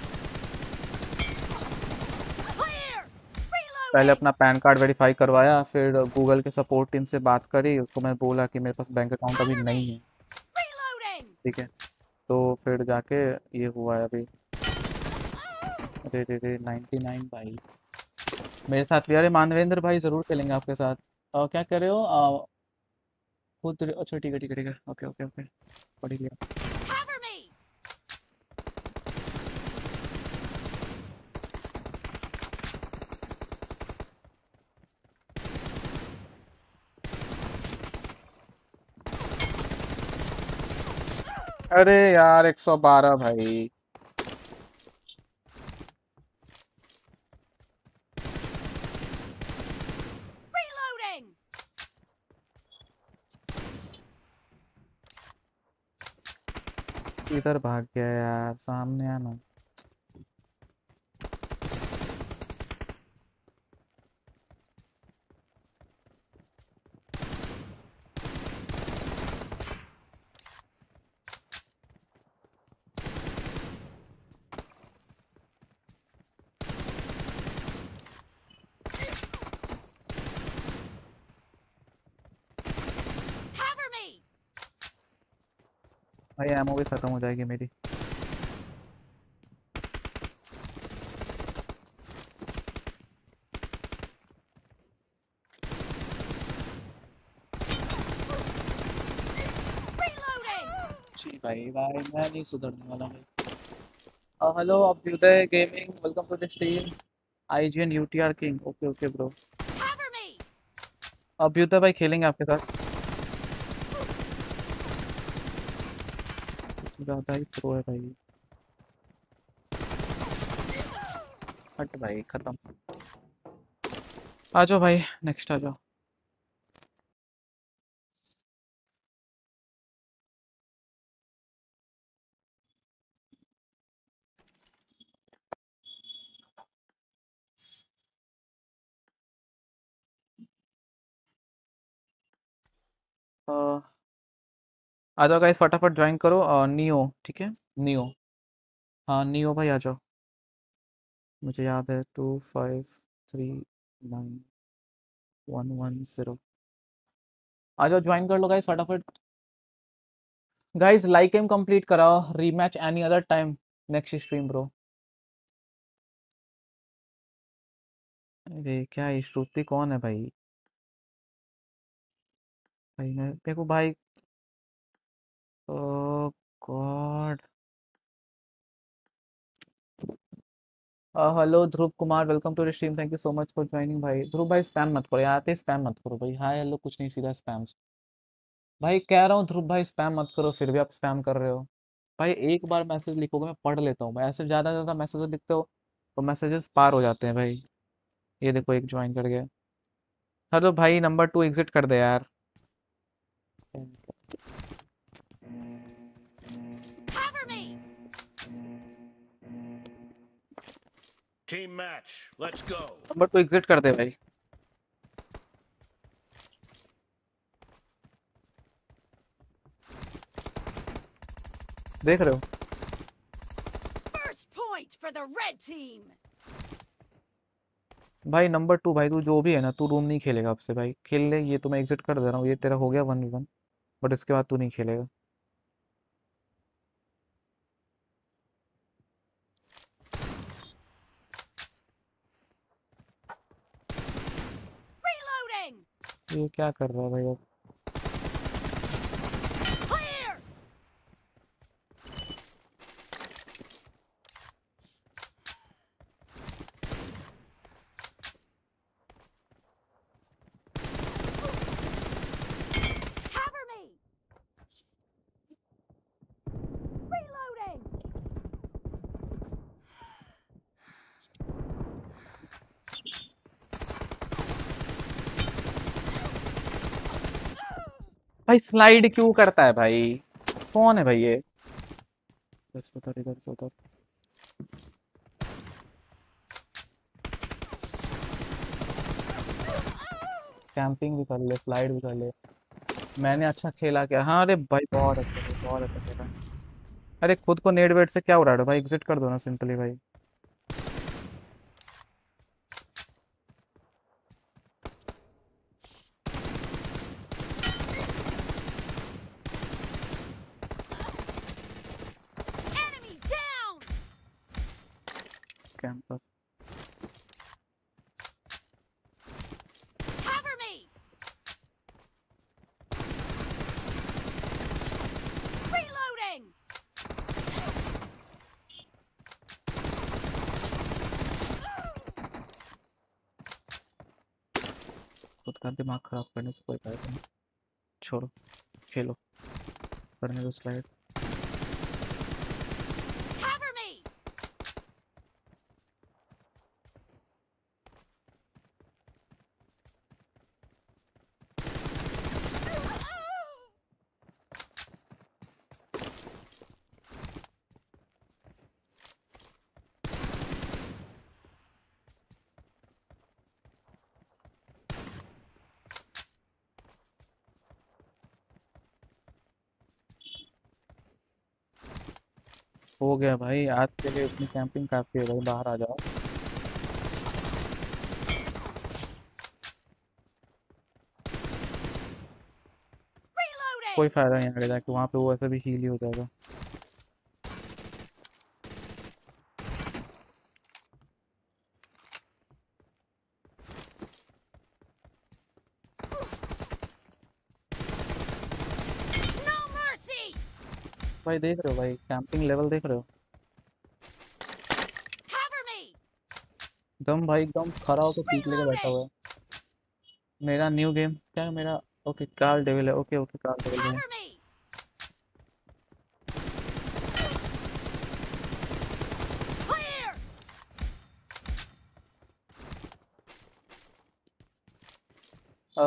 पहले अपना पैन कार्ड वेरीफाई करवाया, फिर गूगल के सपोर्ट टीम से बात करी, उसको मैंने बोला कि मेरे पास बैंक अकाउंट अभी नहीं है, ठीक है, तो फिर जाके ये हुआ है अभी। अरे रे रे 99 भाई मेरे साथ भी। अरे मानवेंद्र भाई ज़रूर खेलेंगे आपके साथ। क्या कर रहे हो खुद? अच्छा ठीक है ठीक है ठीक है, ओके ओके ओके, पढ़ लिया। अरे यार 112 भाई। इधर भाग गया यार, सामने आना। एमओ भी खत्म हो जाएगी मेरी। जी भाई भाई मैं नहीं सुधरने वाला भाई। Hello Abhyuday gaming, welcome to the stream. IGN UTR king, okay okay bro. Abhyuday भाई खेलेंगे आपके साथ, ज़्यादा ही प्रो है भाई। हट भाई खत्म। आ जाओ भाई नेक्स्ट, आ जाओ। आ जाओ गाइस, फटाफट ज्वाइन करो। नियो, ठीक है नियो, हाँ नियो भाई आ जाओ। मुझे याद है 25391110। आ जाओ ज्वाइन कर लो गाइस फटाफट। गाइस लाइक एम कंप्लीट कराओ, rematch any other time next stream bro. अरे क्या श्रुति कौन है भाई? भाई मैं देखो भाई, oh God. Hello Dhruv Kumar, welcome to the stream, thank you so much for joining भाई। ध्रुव भाई स्पैम मत करो, आते स्पैम मत करो भाई। हाय हेलो कुछ नहीं, सीधा स्पैम भाई कह रहा हूँ। ध्रुव भाई स्पैम मत करो, फिर भी आप स्पैम कर रहे हो भाई। एक बार मैसेज लिखोगे मैं पढ़ लेता हूँ भाई, ऐसे ज़्यादा मैसेज लिखते हो तो मैसेजेस पार हो जाते हैं भाई। ये देखो एक ज्वाइन कर गया। हेलो भाई नंबर 2 एग्जिट कर दे यार। Team match let's go. Number 2 exit कर दे भाई। देख रहे हो first point for the red team. भाई नंबर 2 भाई तू जो भी है ना, तू रूम नहीं खेलेगा आपसे भाई। खेल ले, ये तो मैं एग्जिट कर दे रहा हूँ। ये तेरा हो गया 1v1, बट इसके बाद तू नहीं खेलेगा। ये क्या कर रहा है भाई अब? भाई स्लाइड क्यों करता है भाई? कौन है भाई ये? इधर से उधर कैंपिंग भी कर ले, स्लाइड भी कर ले। मैंने अच्छा खेला क्या? हाँ अरे भाई बहुत अच्छा, बहुत अच्छा खेला। अरे खुद को नेट वेट से क्या उड़ा रहे हो भाई? एग्जिट कर दो ना सिंपली भाई। दिमाग खराब करने से कोई फायदा नहीं, छोड़ो खेलो, करने दो स्लाइड। हो गया भाई, आज के लिए इतनी कैंपिंग काफी है भाई, बाहर आ जाओ। कोई फायदा नहीं आगे जाके, वहाँ पे वो ऐसा भी हील ही हो जाएगा। भाई देख रहे हो भाई, कैंपिंग लेवल देख रहे हो, दम भाई एकदम खड़ा हो तो पीक लेके बैठा हुआ है। मेरा न्यू गेम क्या है मेरा, ओके कार्ल डेविल है, ओके ओके कार्ल डेविल है।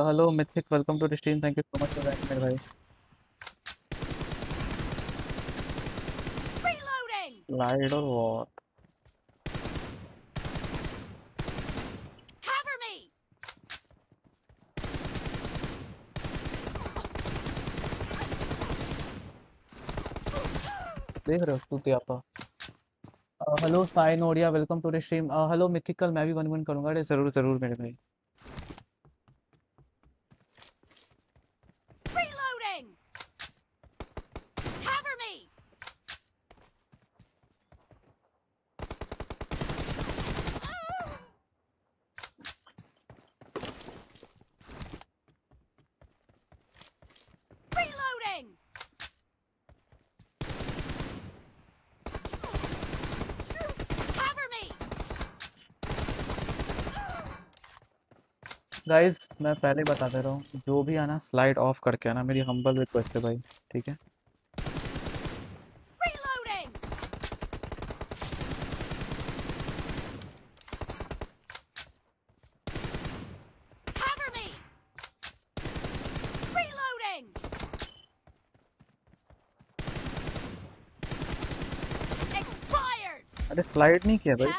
Hello mythic, welcome to the stream, thank you so much for joining मेरे भाई। Slide or what? Cover me. देख रहे हो तू आपा। हेलो साई नोडिया, welcome to the stream. Hello mythical, मैं भी वन वन करूंगा। अरे जरूर जरूर मेरे भाई। गाइज मैं पहले बता दे रहा हूँ, जो भी आना स्लाइड ऑफ करके आना, मेरी हम्बल रिक्वेस्ट है भाई, ठीक है। अरे स्लाइड नहीं किया भाई,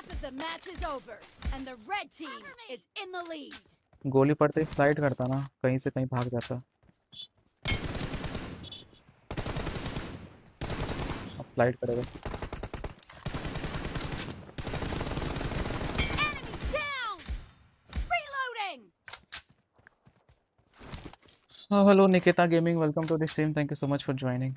गोली पड़ते ही स्लाइड करता ना, कहीं से कहीं भाग जाता। अब स्लाइड करेगा। Hello Niketa gaming, welcome to the stream, thank you so much for joining.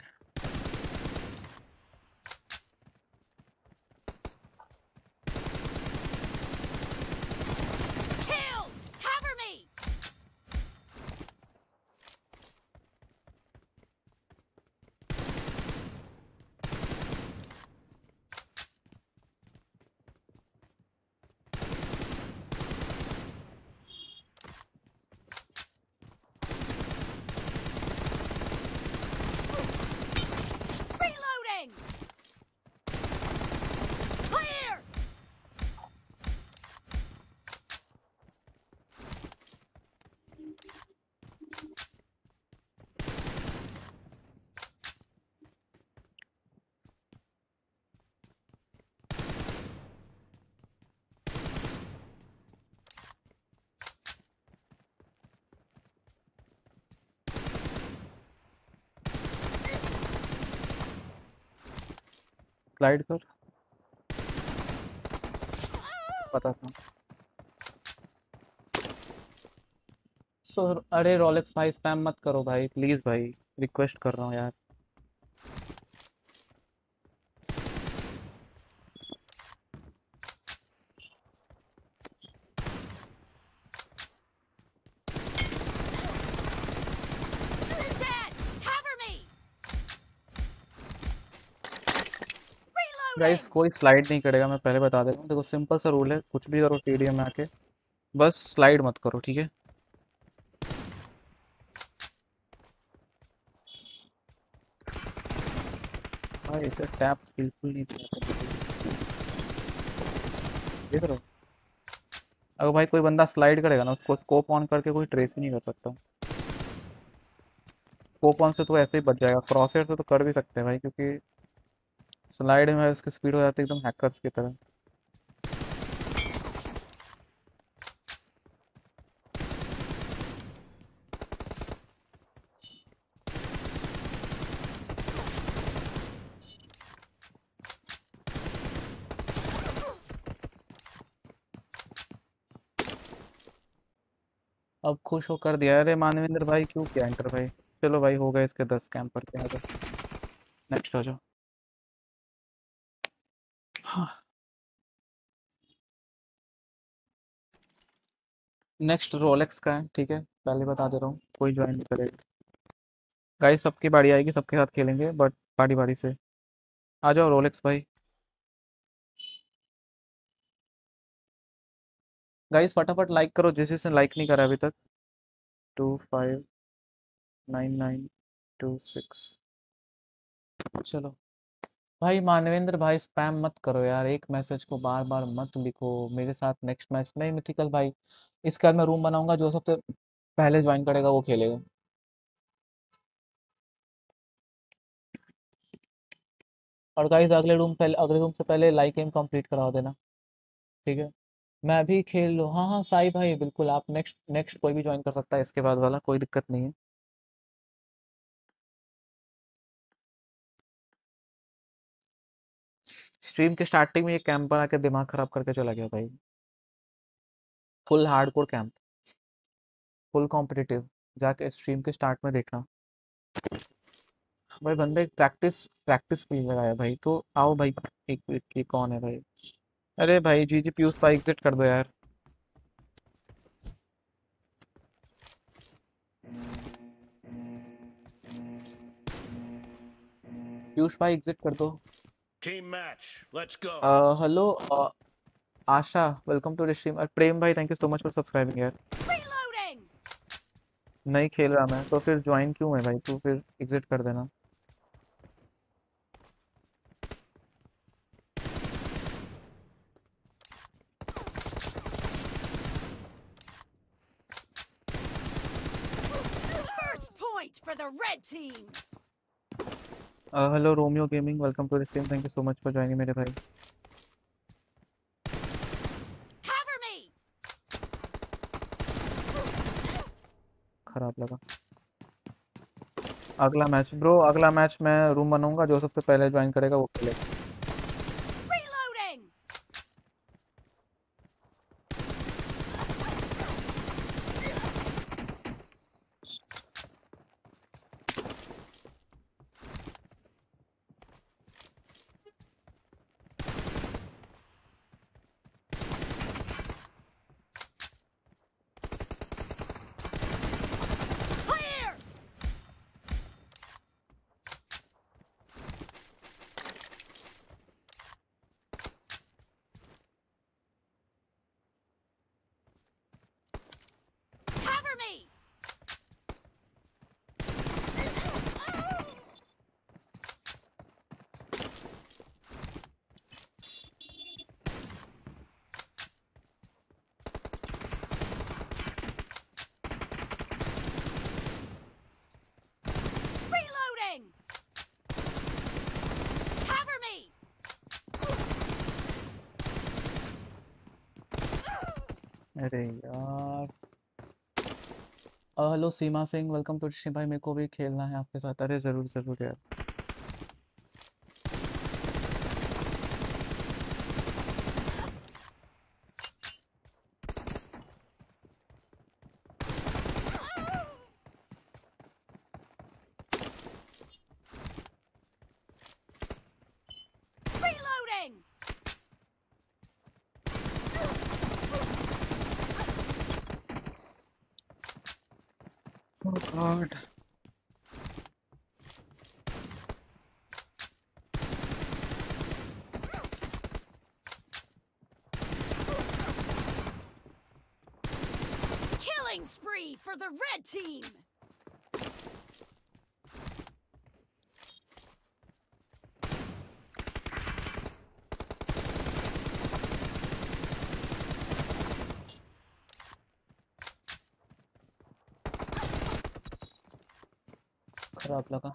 Slide कर, पता था सो। अरे रोलेक्स भाई स्पैम मत करो भाई, प्लीज भाई रिक्वेस्ट कर रहा हूँ यार। गाइस कोई स्लाइड नहीं करेगा, मैं पहले बता देता हूँ। देखो सिंपल सा रूल है, कुछ भी करो टीडीएम में आके बस स्लाइड मत करो, ठीक है। भाई इसे टैप बिल्कुल नहीं देख रहा हूँ। अगर भाई कोई बंदा स्लाइड करेगा ना, उसको स्कोप ऑन करके कोई ट्रेस ही नहीं कर सकता। स्कोप ऑन से तो ऐसे ही बच जाएगा, क्रॉस हेयर से तो कर भी सकते हैं भाई, क्योंकि स्लाइड में उसकी स्पीड हो जाती है एकदम हैकर्स की तरह। अब खुश हो कर दिया। अरे मानवेंद्र भाई क्यों किया एंटर भाई, चलो भाई हो गए इसके 10 कैंपर के यहाँ पर। नेक्स्ट हो जाओ। नेक्स्ट रोलेक्स का है, ठीक है पहले बता दे रहा हूँ, कोई ज्वाइन नहीं करेगा गाइस, सबकी बारी आएगी सबके साथ खेलेंगे बट बारी बारी से। आ जाओ रोलेक्स भाई गाइस, फटाफट लाइक करो जिस जिसने लाइक नहीं करा अभी तक। 259926 चलो भाई। मानवेंद्र भाई स्पैम मत करो यार, एक मैसेज को बार बार मत लिखो मेरे साथ। नेक्स्ट मैच नहीं मिथिकल भाई, इसके बाद मैं रूम बनाऊंगा, जो सबसे पहले ज्वाइन करेगा वो खेलेगा। और गाइस अगले रूम से पहले लाइक एम कंप्लीट करा देना, ठीक है। मैं भी खेल लूँ? हाँ हाँ साई भाई बिल्कुल, आप नेक्स्ट कोई भी ज्वाइन कर सकता है, इसके बाद वाला कोई दिक्कत नहीं है। स्ट्रीम के स्टार्टिंग में ये कैंप पर आके दिमाग खराब करके चला गया भाई, full hardcore camp, full competitive, जाके स्ट्रीम के स्टार्ट में देखना भाई। बंदे प्रैक्टिस भी लगाया भाई। तो आओ भाई, एक कौन है भाई? अरे भाई जी पीयूष भाई एग्जिट कर दो यार। पीयूष भाई एग्जिट कर दो। Team match let's go. Hello Asha, welcome to the stream. और प्रेम भाई thank you so much for subscribing यार। नहीं खेल रहा मैं तो फिर ज्वाइन क्यों है भाई तू, फिर एग्जिट कर देना। Hello Romeo gaming, welcome to the stream, thank you so much for joining मेरे भाई। खराब लगा। अगला मैच ब्रो, अगला मैच मैं रूम बनाऊंगा, जो सबसे पहले ज्वाइन करेगा वो खेलेगा। अरे यार। Hello Seema Singh, welcome to Rishi भाई, मेरे को भी खेलना है आपके साथ। अरे जरूर जरूर यार। Team खराब लगा।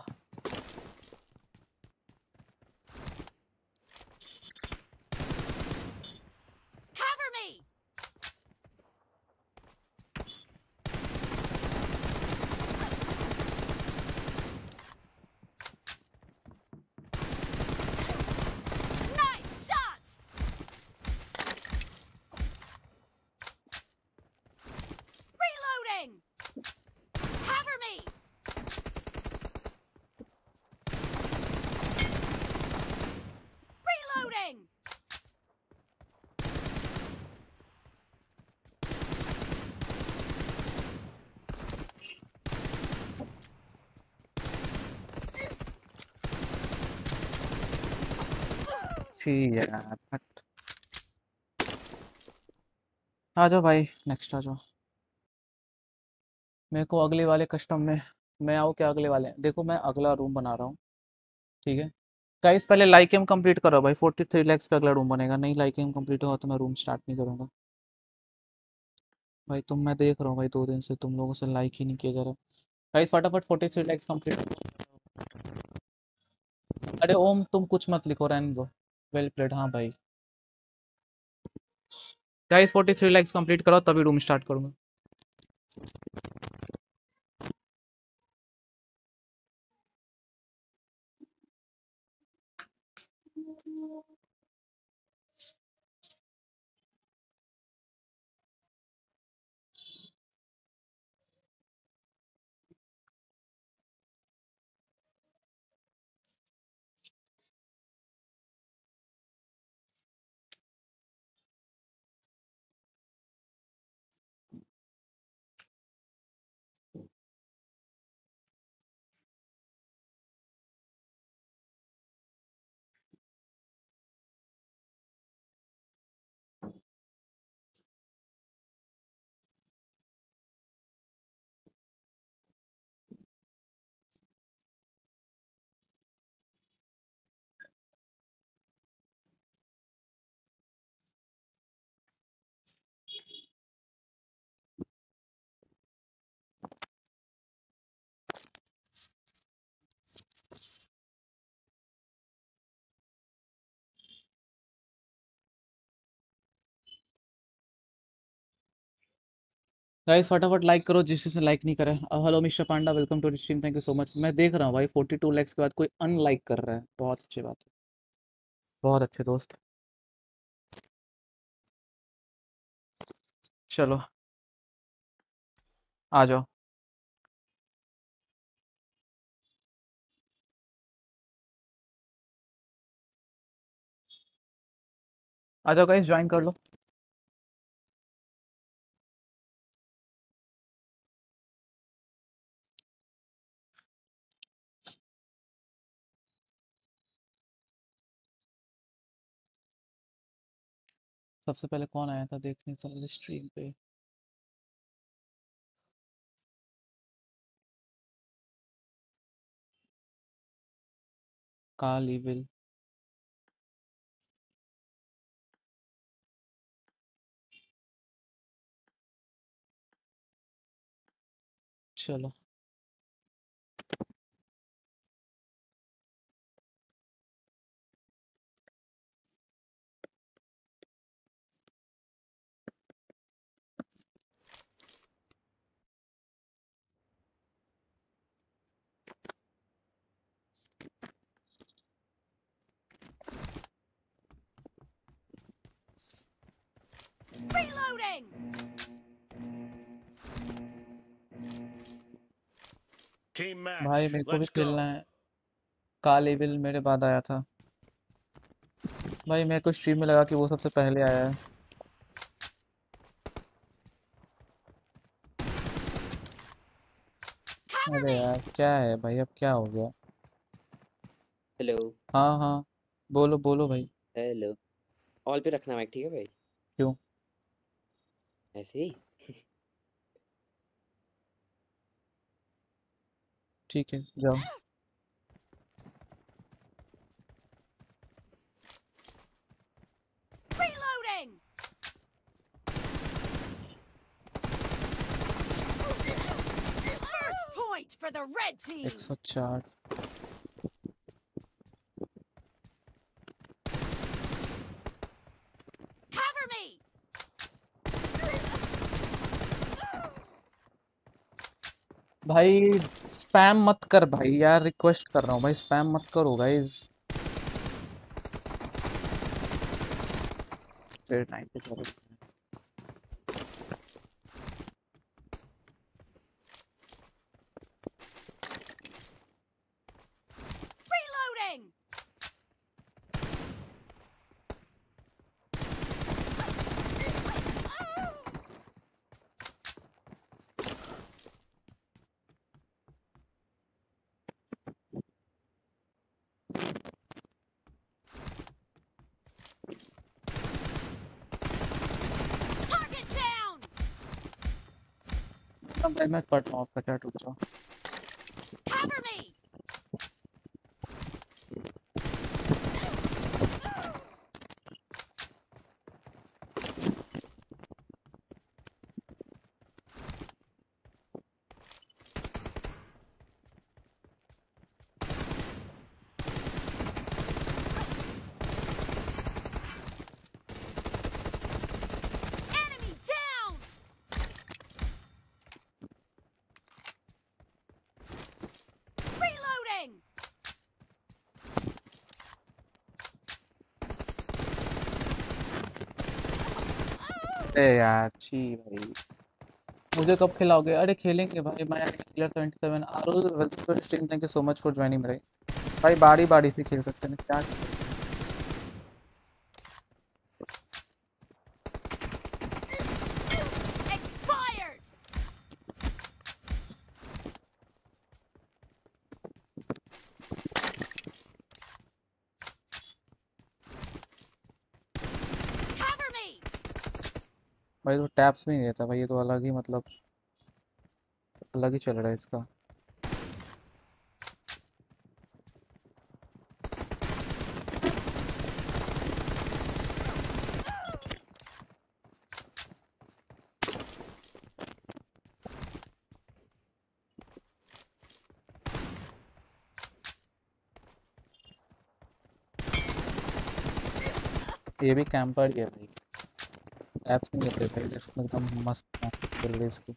यार आ जाओ भाई, नेक्स्ट आ जाओ। मेरे को अगले वाले कस्टम में मैं आऊँ क्या? अगले वाले देखो मैं अगला रूम बना रहा हूँ, ठीक है गाइस। पहले लाइक एम कंप्लीट करो भाई, 43 लैक्स पे अगला रूम बनेगा। नहीं लाइक एम कंप्लीट होगा तो मैं रूम स्टार्ट नहीं करूँगा भाई। मैं देख रहा हूँ भाई 2 दिन से तुम लोगों से लाइक ही नहीं किया जा रहा गाइस। फटाफट 43 लैक्स कंप्लीट। अरे ओम तुम कुछ मत लिखो, रहने दो। Well played. हाँ भाई गाइस 43 लैक्स कंप्लीट करो तभी रूम स्टार्ट करूंगा। गाइस फटाफट लाइक करो जिस चीज़ से लाइक नहीं करे। Hello mister Panda, welcome to stream, thank you so much. मैं देख रहा हूँ भाई 42 लैक्स के बाद कोई अनलाइक कर रहा है, बहुत अच्छी बात है, बहुत अच्छे दोस्त। चलो आ जाओ। आ जाओ गाइस, ज्वाइन कर लो। सबसे पहले कौन आया था देखने चलो स्ट्रीम पे? कालीविल चलो reloading. Team match. भाई मेरे को भी खेलना है। कालीविल मेरे बाद आया था भाई, मेरे को स्ट्रीम में लगा कि वो सबसे पहले आया है। अरे यार क्या है भाई, अब क्या हो गया? हेलो। हाँ हाँ बोलो बोलो भाई। हेलो ऑल पे रखना माइक, ठीक है भाई? क्यों ऐसे ही? ठीक है जाओ। Reloading. First point for the red team. 104 भाई। स्पैम मत कर भाई यार, रिक्वेस्ट कर रहा हूँ भाई, स्पैम मत करो गाइस। 9 पे चलो खत्म भाई, मैं कट ऑफ का चैट रुक जाओ। Cover me. अरे यार छी भाई, मुझे कब खिलाओगे? अरे खेलेंगे भाई, मैं clear 27 RO welcome stream, thank you so much for joining मेरे भाई। बारी बारी से खेल सकते हैं क्या? भाई तो टैप्स में ही देता भाई, ये तो अलग ही मतलब अलग ही चल रहा है इसका। ये भी कैंपर ही है भाई, एप्स नहीं करते भाई, एकदम मस्त चल रही है इसकी।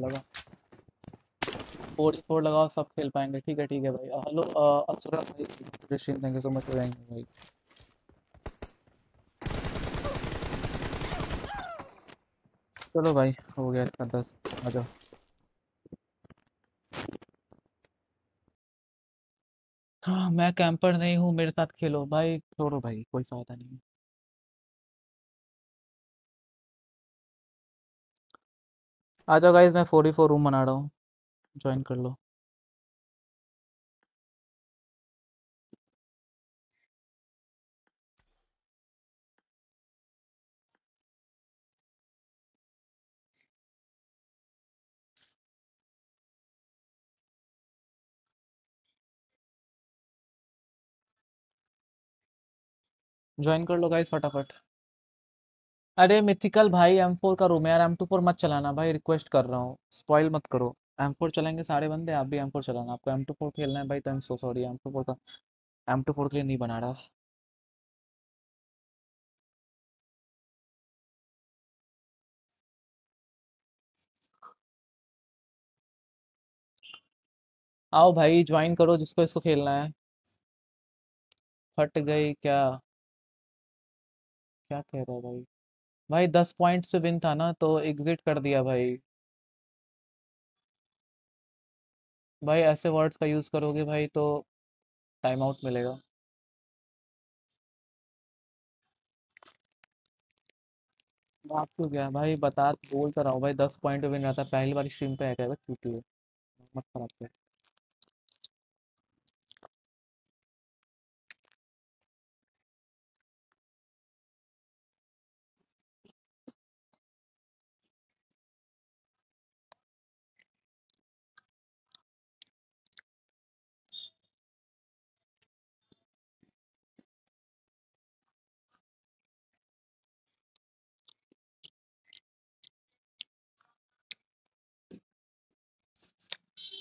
लगा 44 लगाओ, सब खेल पाएंगे। ठीक है ठीक है भाई। हेलो अक्षरा भाई, thank you so much for रहेंगे भाई। चलो भाई हो गया इसका 10, आ जाओ। हाँ मैं कैंपर नहीं हूँ, मेरे साथ खेलो भाई। छोड़ो भाई, कोई फायदा नहीं। आ जाओ गाइज, मैं 44 रूम बना रहा हूँ, ज्वाइन कर लो। ज्वाइन कर लो गाइज फटाफट। अरे मिथिकल भाई M4 का रूम है यार, M24 मत चलाना भाई, रिक्वेस्ट कर रहा हूँ, स्पॉइल मत करो। M4 चलाएंगे सारे बंदे, आप भी M4 चलाना। आपको M24 खेलना है भाई तो I'm so sorry, M24 के लिए नहीं बना रहा। आओ भाई ज्वाइन करो, जिसको इसको खेलना है। फट गई क्या? क्या कह रहा है भाई? भाई 10 पॉइंट्स पे विन था ना, तो एग्जिट कर दिया भाई। भाई ऐसे वर्ड्स का यूज करोगे भाई तो टाइम आउट मिलेगा। बात क्यों गया भाई? बता, बोल तो रहा हूँ भाई, 10 पॉइंट पे विन रहा था। पहली बार स्ट्रीम पे आया गया चूतिए, मत खराब कर।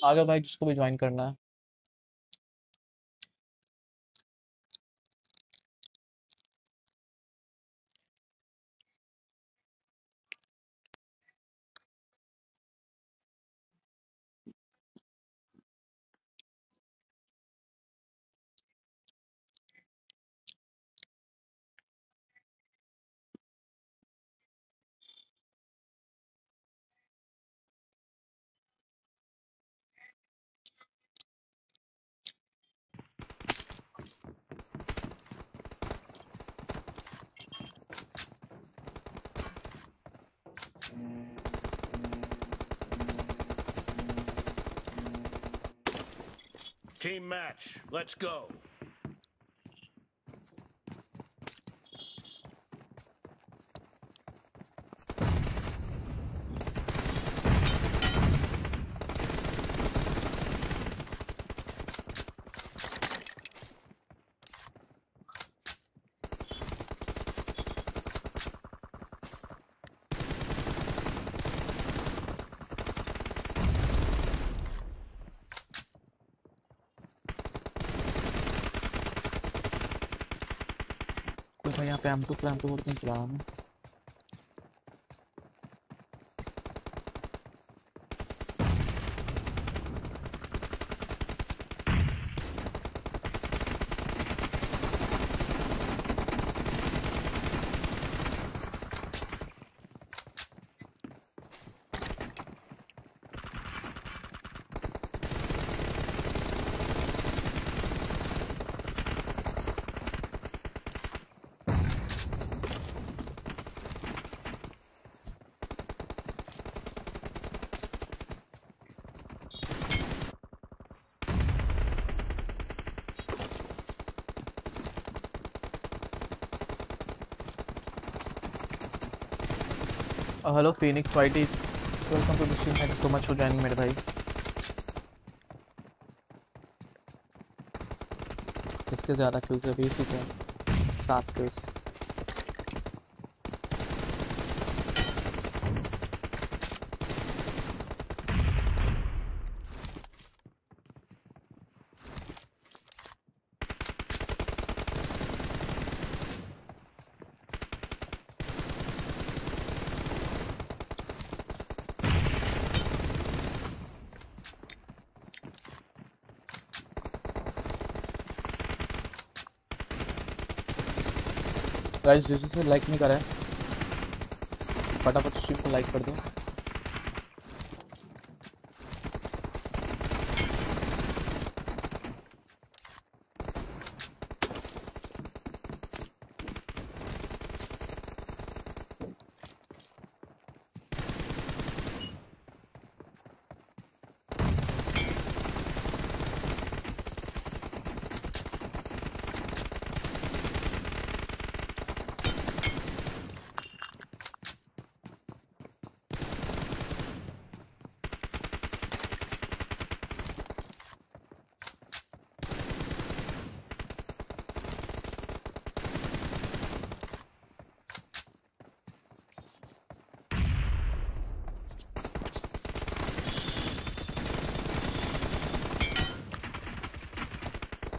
आगे भाई जिसको भी ज्वाइन करना है। Team match. Let's go. यहाँ पे एम2 बोलते हैं चला हमें hello Phoenix YT, welcome to the stream. Thank you so much for joining मेरे भाई। इसके ज़्यादा क्यूज अभी सीखे 7 क्यूज। गाइस जैसे से लाइक नहीं करा है फटाफट स्ट्रीम को लाइक कर दो।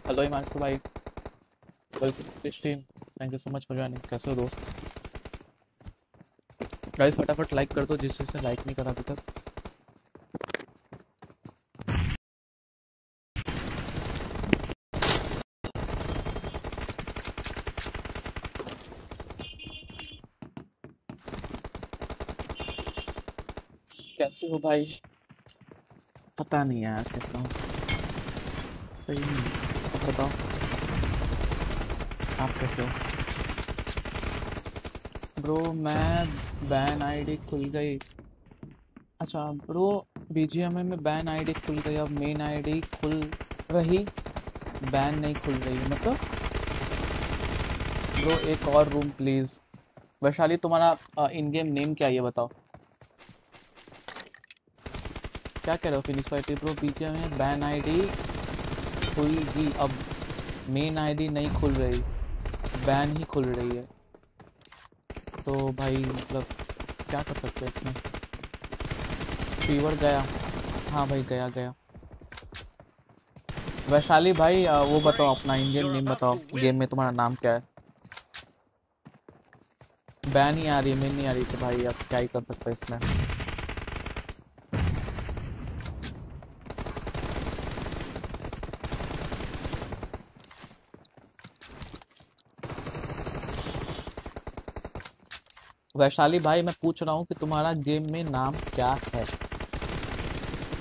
हेलो हिमांशु भाई, welcome team. Thank you so much for joining. कैसे हो दोस्त? गाइस फटाफट लाइक कर दो जिस जिसने लाइक नहीं करा अभी तक। कैसे हो भाई? पता नहीं यार कैसा हूँ, सही नहीं बताओ आप कैसे हो? ब्रो मैं बैन आईडी खुल गई। अच्छा ब्रो बीजीएमआई में बैन आईडी खुल गई, अब मेन आईडी खुल रही, बैन नहीं खुल रही। मतलब ब्रो एक और रूम प्लीज़। वैशाली तुम्हारा इन गेम नेम क्या है ये बताओ। क्या कह रहे हो फिनिक्स वाइटी? ब्रो बीजीएमआई में बैन आईडी खुल गई, अब मेन आईडी नहीं खुल रही, बैन ही खुल रही है। तो भाई मतलब क्या कर सकते हैं इसमें? फीवर गया? हाँ भाई गया गया। वैशाली भाई वो बताओ अपना इन गेम नेम बताओ, गेम में तुम्हारा नाम क्या है? बैन ही आ रही, मेन नहीं आ रही, तो भाई अब क्या ही कर सकते हैं इसमें। वैशाली भाई मैं पूछ रहा हूँ कि तुम्हारा गेम में नाम क्या है?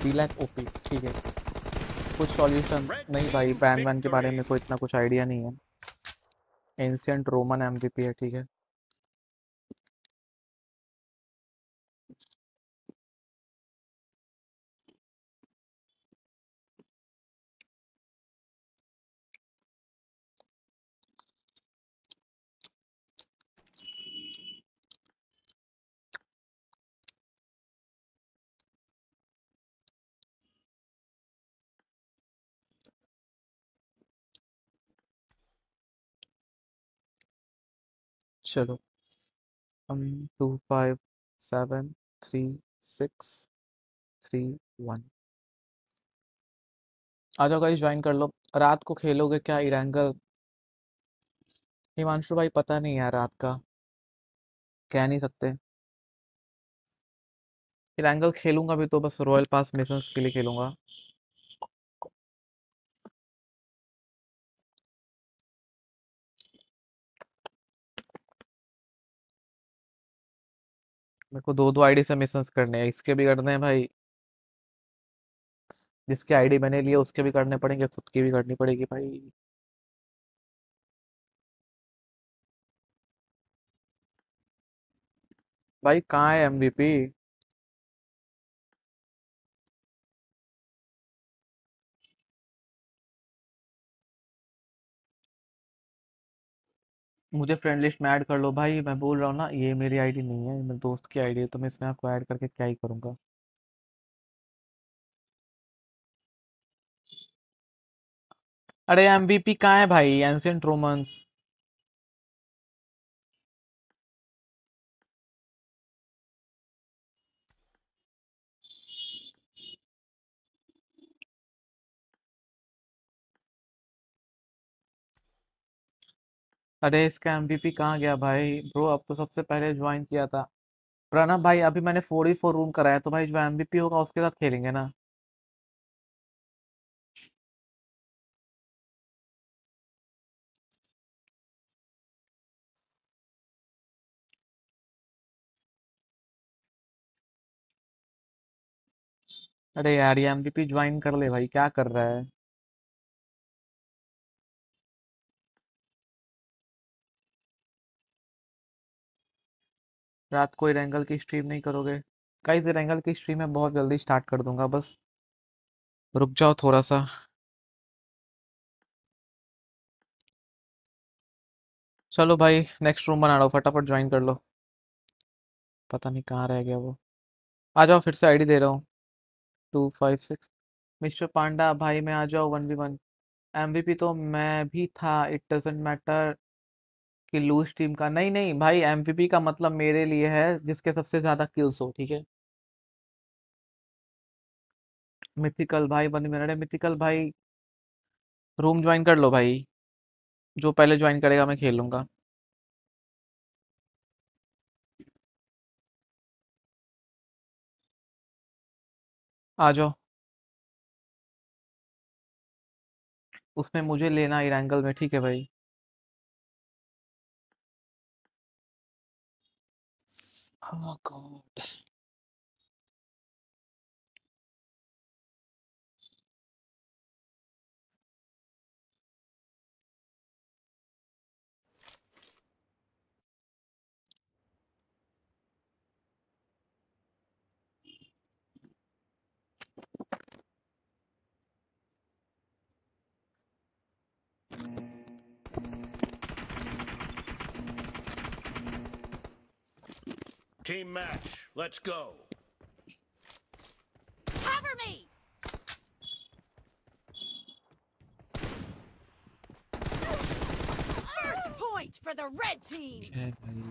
DLAC OP ठीक है। कुछ सॉल्यूशन नहीं भाई, बैन वैन के बारे में कोई इतना कुछ आइडिया नहीं है। एंशियंट रोमन MVP है ठीक है। चलो 2 5 7 3 6 3 1 आ जाओ गाइस, ज्वाइन कर लो। रात को खेलोगे क्या इरेंगल? हिमांशु भाई पता नहीं यार, रात का कह नहीं सकते। इरेंगल खेलूंगा भी तो बस रॉयल पास मिशंस के लिए खेलूंगा। मेरे को दो आईडी से मिशंस करने हैं, इसके भी करने हैं भाई, जिसकी आईडी मैंने लिए उसके भी करने पड़ेंगे, खुद की भी करनी पड़ेगी भाई। भाई कहाँ है एमवीपी? मुझे फ्रेंड लिस्ट में ऐड कर लो भाई, मैं बोल रहा हूँ ना, ये मेरी आईडी नहीं है, ये मेरे दोस्त की आईडी है, तो मैं इसमें आपको ऐड करके क्या ही करूँगा। अरे एमवीपी कहाँ है भाई? एंशिएंट रोमन्स अरे इसका एमवीपी कहाँ गया भाई? ब्रो अब तो सबसे पहले ज्वाइन किया था। प्रणव भाई अभी मैंने 4v4 रूम कराया, तो भाई जो एमवीपी होगा उसके साथ खेलेंगे ना। अरे यार ये एमवीपी ज्वाइन कर ले भाई, क्या कर रहा है? रात को इरेंगल की स्ट्रीम नहीं करोगे? गाइस इरेंगल की स्ट्रीम मैं बहुत जल्दी स्टार्ट कर दूंगा, बस रुक जाओ थोड़ा सा। चलो भाई नेक्स्ट रूम बना लो, फटाफट ज्वाइन कर लो। पता नहीं कहाँ रह गया वो, आ जाओ फिर से आईडी दे रहा हूँ 2 5 6। मिस्टर पांडा भाई मैं आ जाओ 1v1। एमवीपी तो मैं भी था, इट डजेंट मैटर कि लूज टीम का। नहीं नहीं भाई, एमवीपी का मतलब मेरे लिए है जिसके सबसे ज्यादा किल्स हो, ठीक है। मिथिकल भाई 1 मिनट है। मिथिकल भाई रूम ज्वाइन कर लो भाई, जो पहले ज्वाइन करेगा मैं खेल लूंगा। आ जाओ, उसमें मुझे लेना इरेंगल में, ठीक है भाई। Oh God. Team match, let's go. Cover me. First point for the red team. Okay,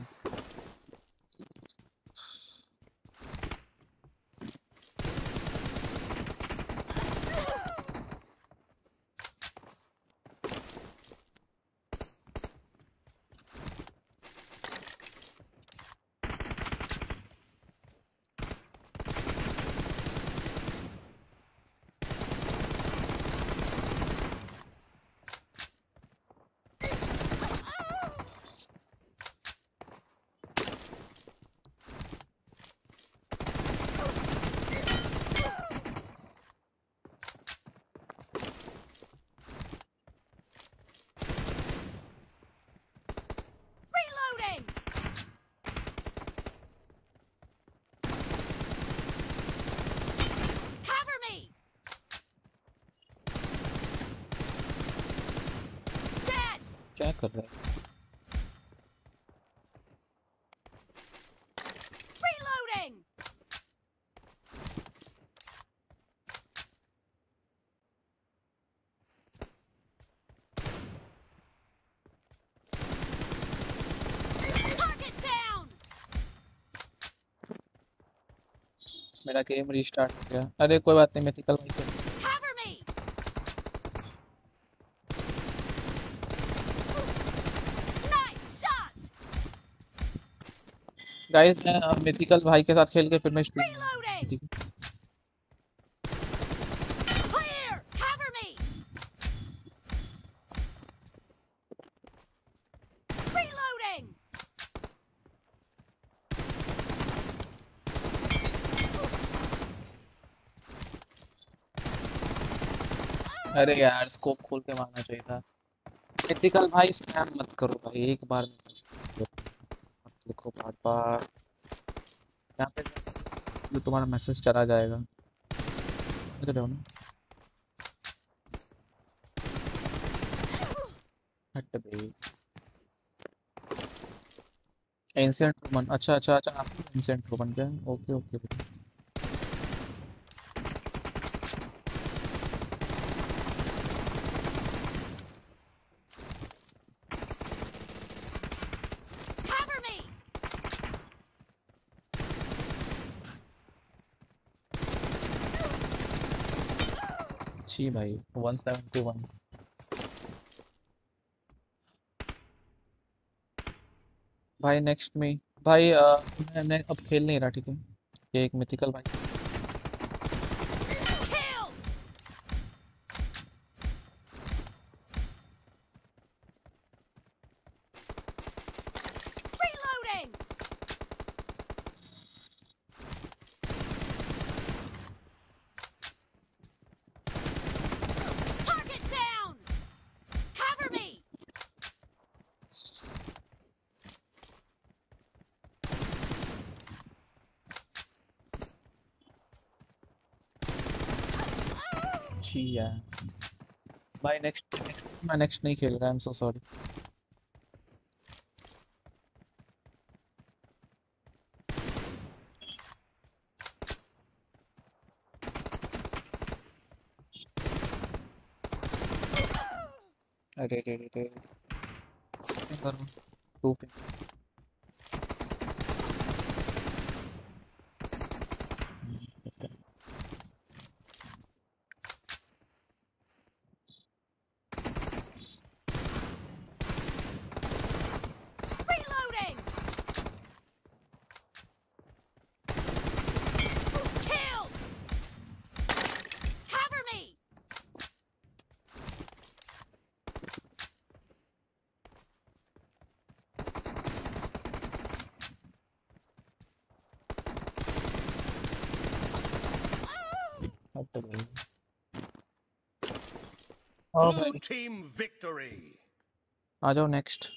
क्या कर रहा है? Reloading. मेरा गेम रिस्टार्ट हो गया। अरे कोई बात नहीं, मिथिकल वहीं पे। गाइस मैं मिथिकल भाई के साथ खेल के फिर मैं स्ट्रीम अरे यार स्कोप खोल के मारना चाहिए था। मिथिकल भाई स्पैम मत करो भाई, एक बार देखो बार बार यहाँ पे जो तुम्हारा मैसेज चला जाएगा। हट भाई एंशिएंट रोमन। अच्छा अच्छा अच्छा आप एंशिएंट रोमन क्या? ओके ओके भाई। जी भाई 171 भाई नेक्स्ट में भाई मैं अब खेल नहीं रहा ठीक है। ये एक मिथिकल भाई भाई नेक्स्ट मैं नेक्स्ट नहीं खेल रहा। I am so sorry. अरे अरे अरे टू Blue team victory. आ जाओ नेक्स्ट।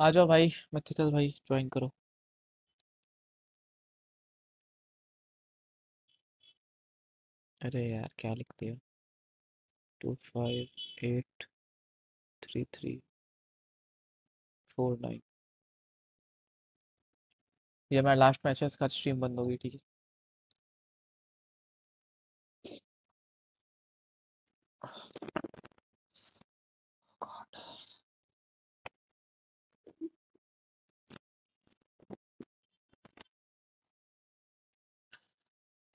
आ जाओ भाई मिथिकल भाई ज्वाइन करो। अरे यार क्या लिख दिया 258334 9। ये हमारा लास्ट मैच है, इसका स्ट्रीम बंद होगी ठीक है।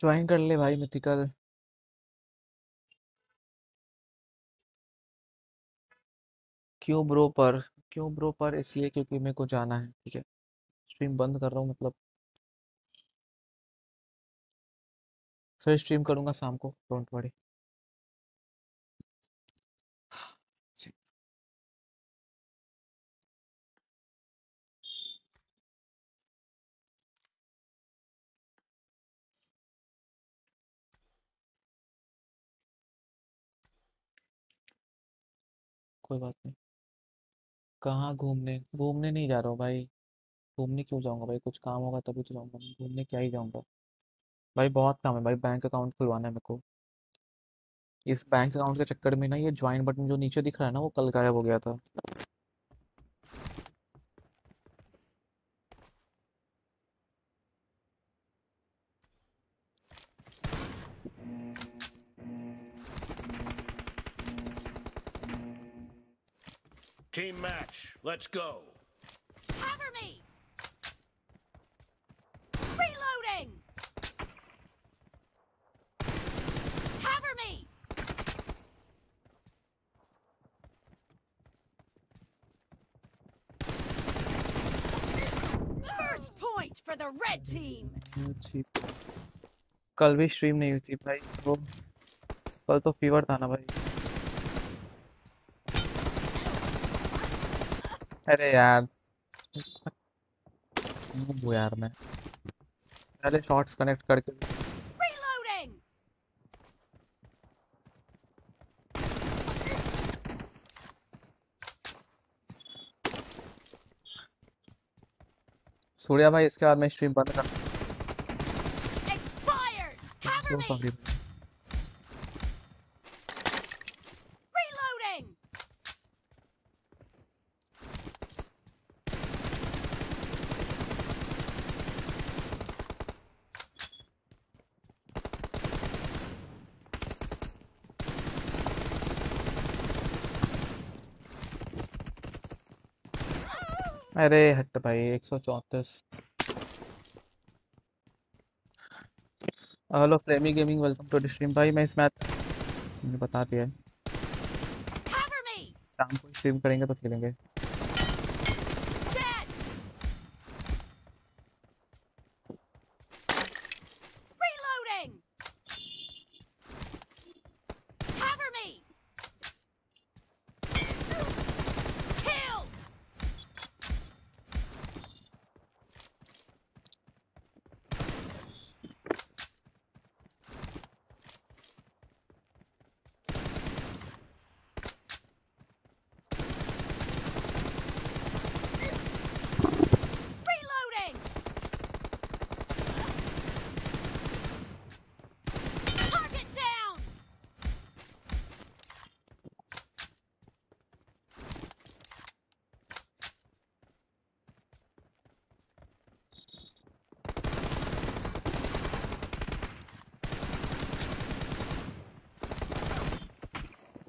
ज्वाइन कर ले भाई मिथिकल। क्यों ब्रो पर? क्यों ब्रो पर? इसलिए क्योंकि मेरे को जाना है ठीक है। स्ट्रीम बंद कर रहा हूँ मतलब सर, स्ट्रीम करूँगा शाम को, डोंट वरी। कोई बात नहीं। कहाँ घूमने? घूमने नहीं जा रहा हूँ भाई। घूमने क्यों जाऊँगा भाई? कुछ काम होगा तभी तो जाऊँगा, घूमने क्या ही जाऊँगा भाई। बहुत काम है भाई, बैंक अकाउंट खुलवाना है मेरे को। इस बैंक अकाउंट के चक्कर में ना ये ज्वाइन बटन जो नीचे दिख रहा है ना वो कल गायब हो गया था। Team match, let's go. Cover me. Reloading. Cover me. First point for the red team. कल भी स्ट्रीम नहीं हुई थी भाई, वो कल तो फीवर था ना भाई। अरे यार मैं पहले शॉट्स कनेक्ट करके सूर्या भाई इसके बाद मैं स्ट्रीम बंद कर। अरे हट भाई 134। Hello फ्रेमी gaming, welcome to the stream भाई। मैं इस मैच मैंने बता दिया है, शाम को स्ट्रीम करेंगे तो खेलेंगे।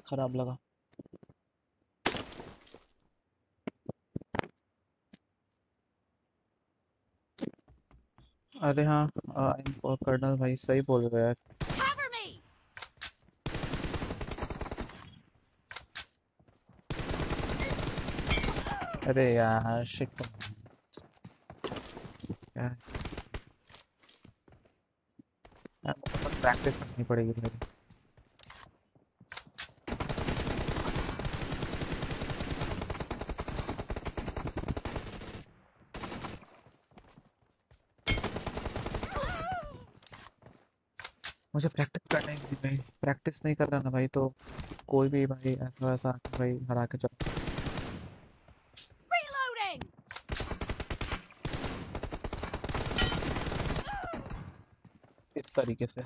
खराब लगा अरे हाँ कर्नल भाई सही बोल रहे यार। अरे यार शिट यार प्रैक्टिस करनी पड़ेगी मेरी। मुझे प्रैक्टिस करना है भाई, प्रैक्टिस नहीं कर रहा ना भाई तो कोई भी भाई ऐसा वैसा भाई हरा के चल। इस तरीके से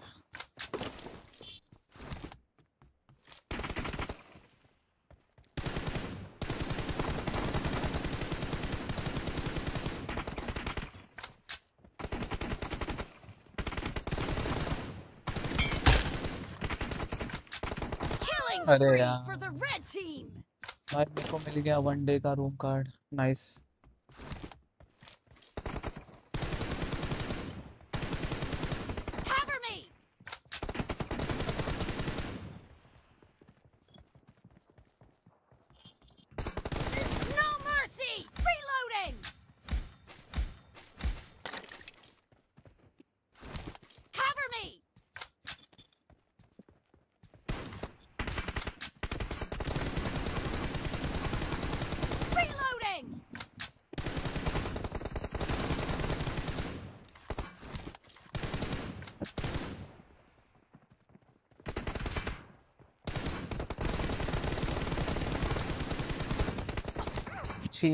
अरे यार भाई मेरे को मिल गया 1 डे का रूम कार्ड। नाइस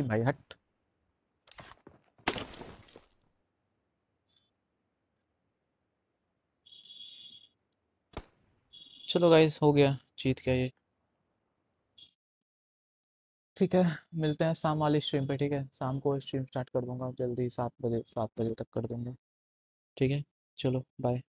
भाई हट। चलो गाइस हो गया, जीत गया ये। ठीक है, मिलते हैं शाम वाली स्ट्रीम पे। ठीक है, शाम को स्ट्रीम स्टार्ट कर दूंगा जल्दी, 7 बजे तक कर दूंगा। ठीक है, चलो बाय।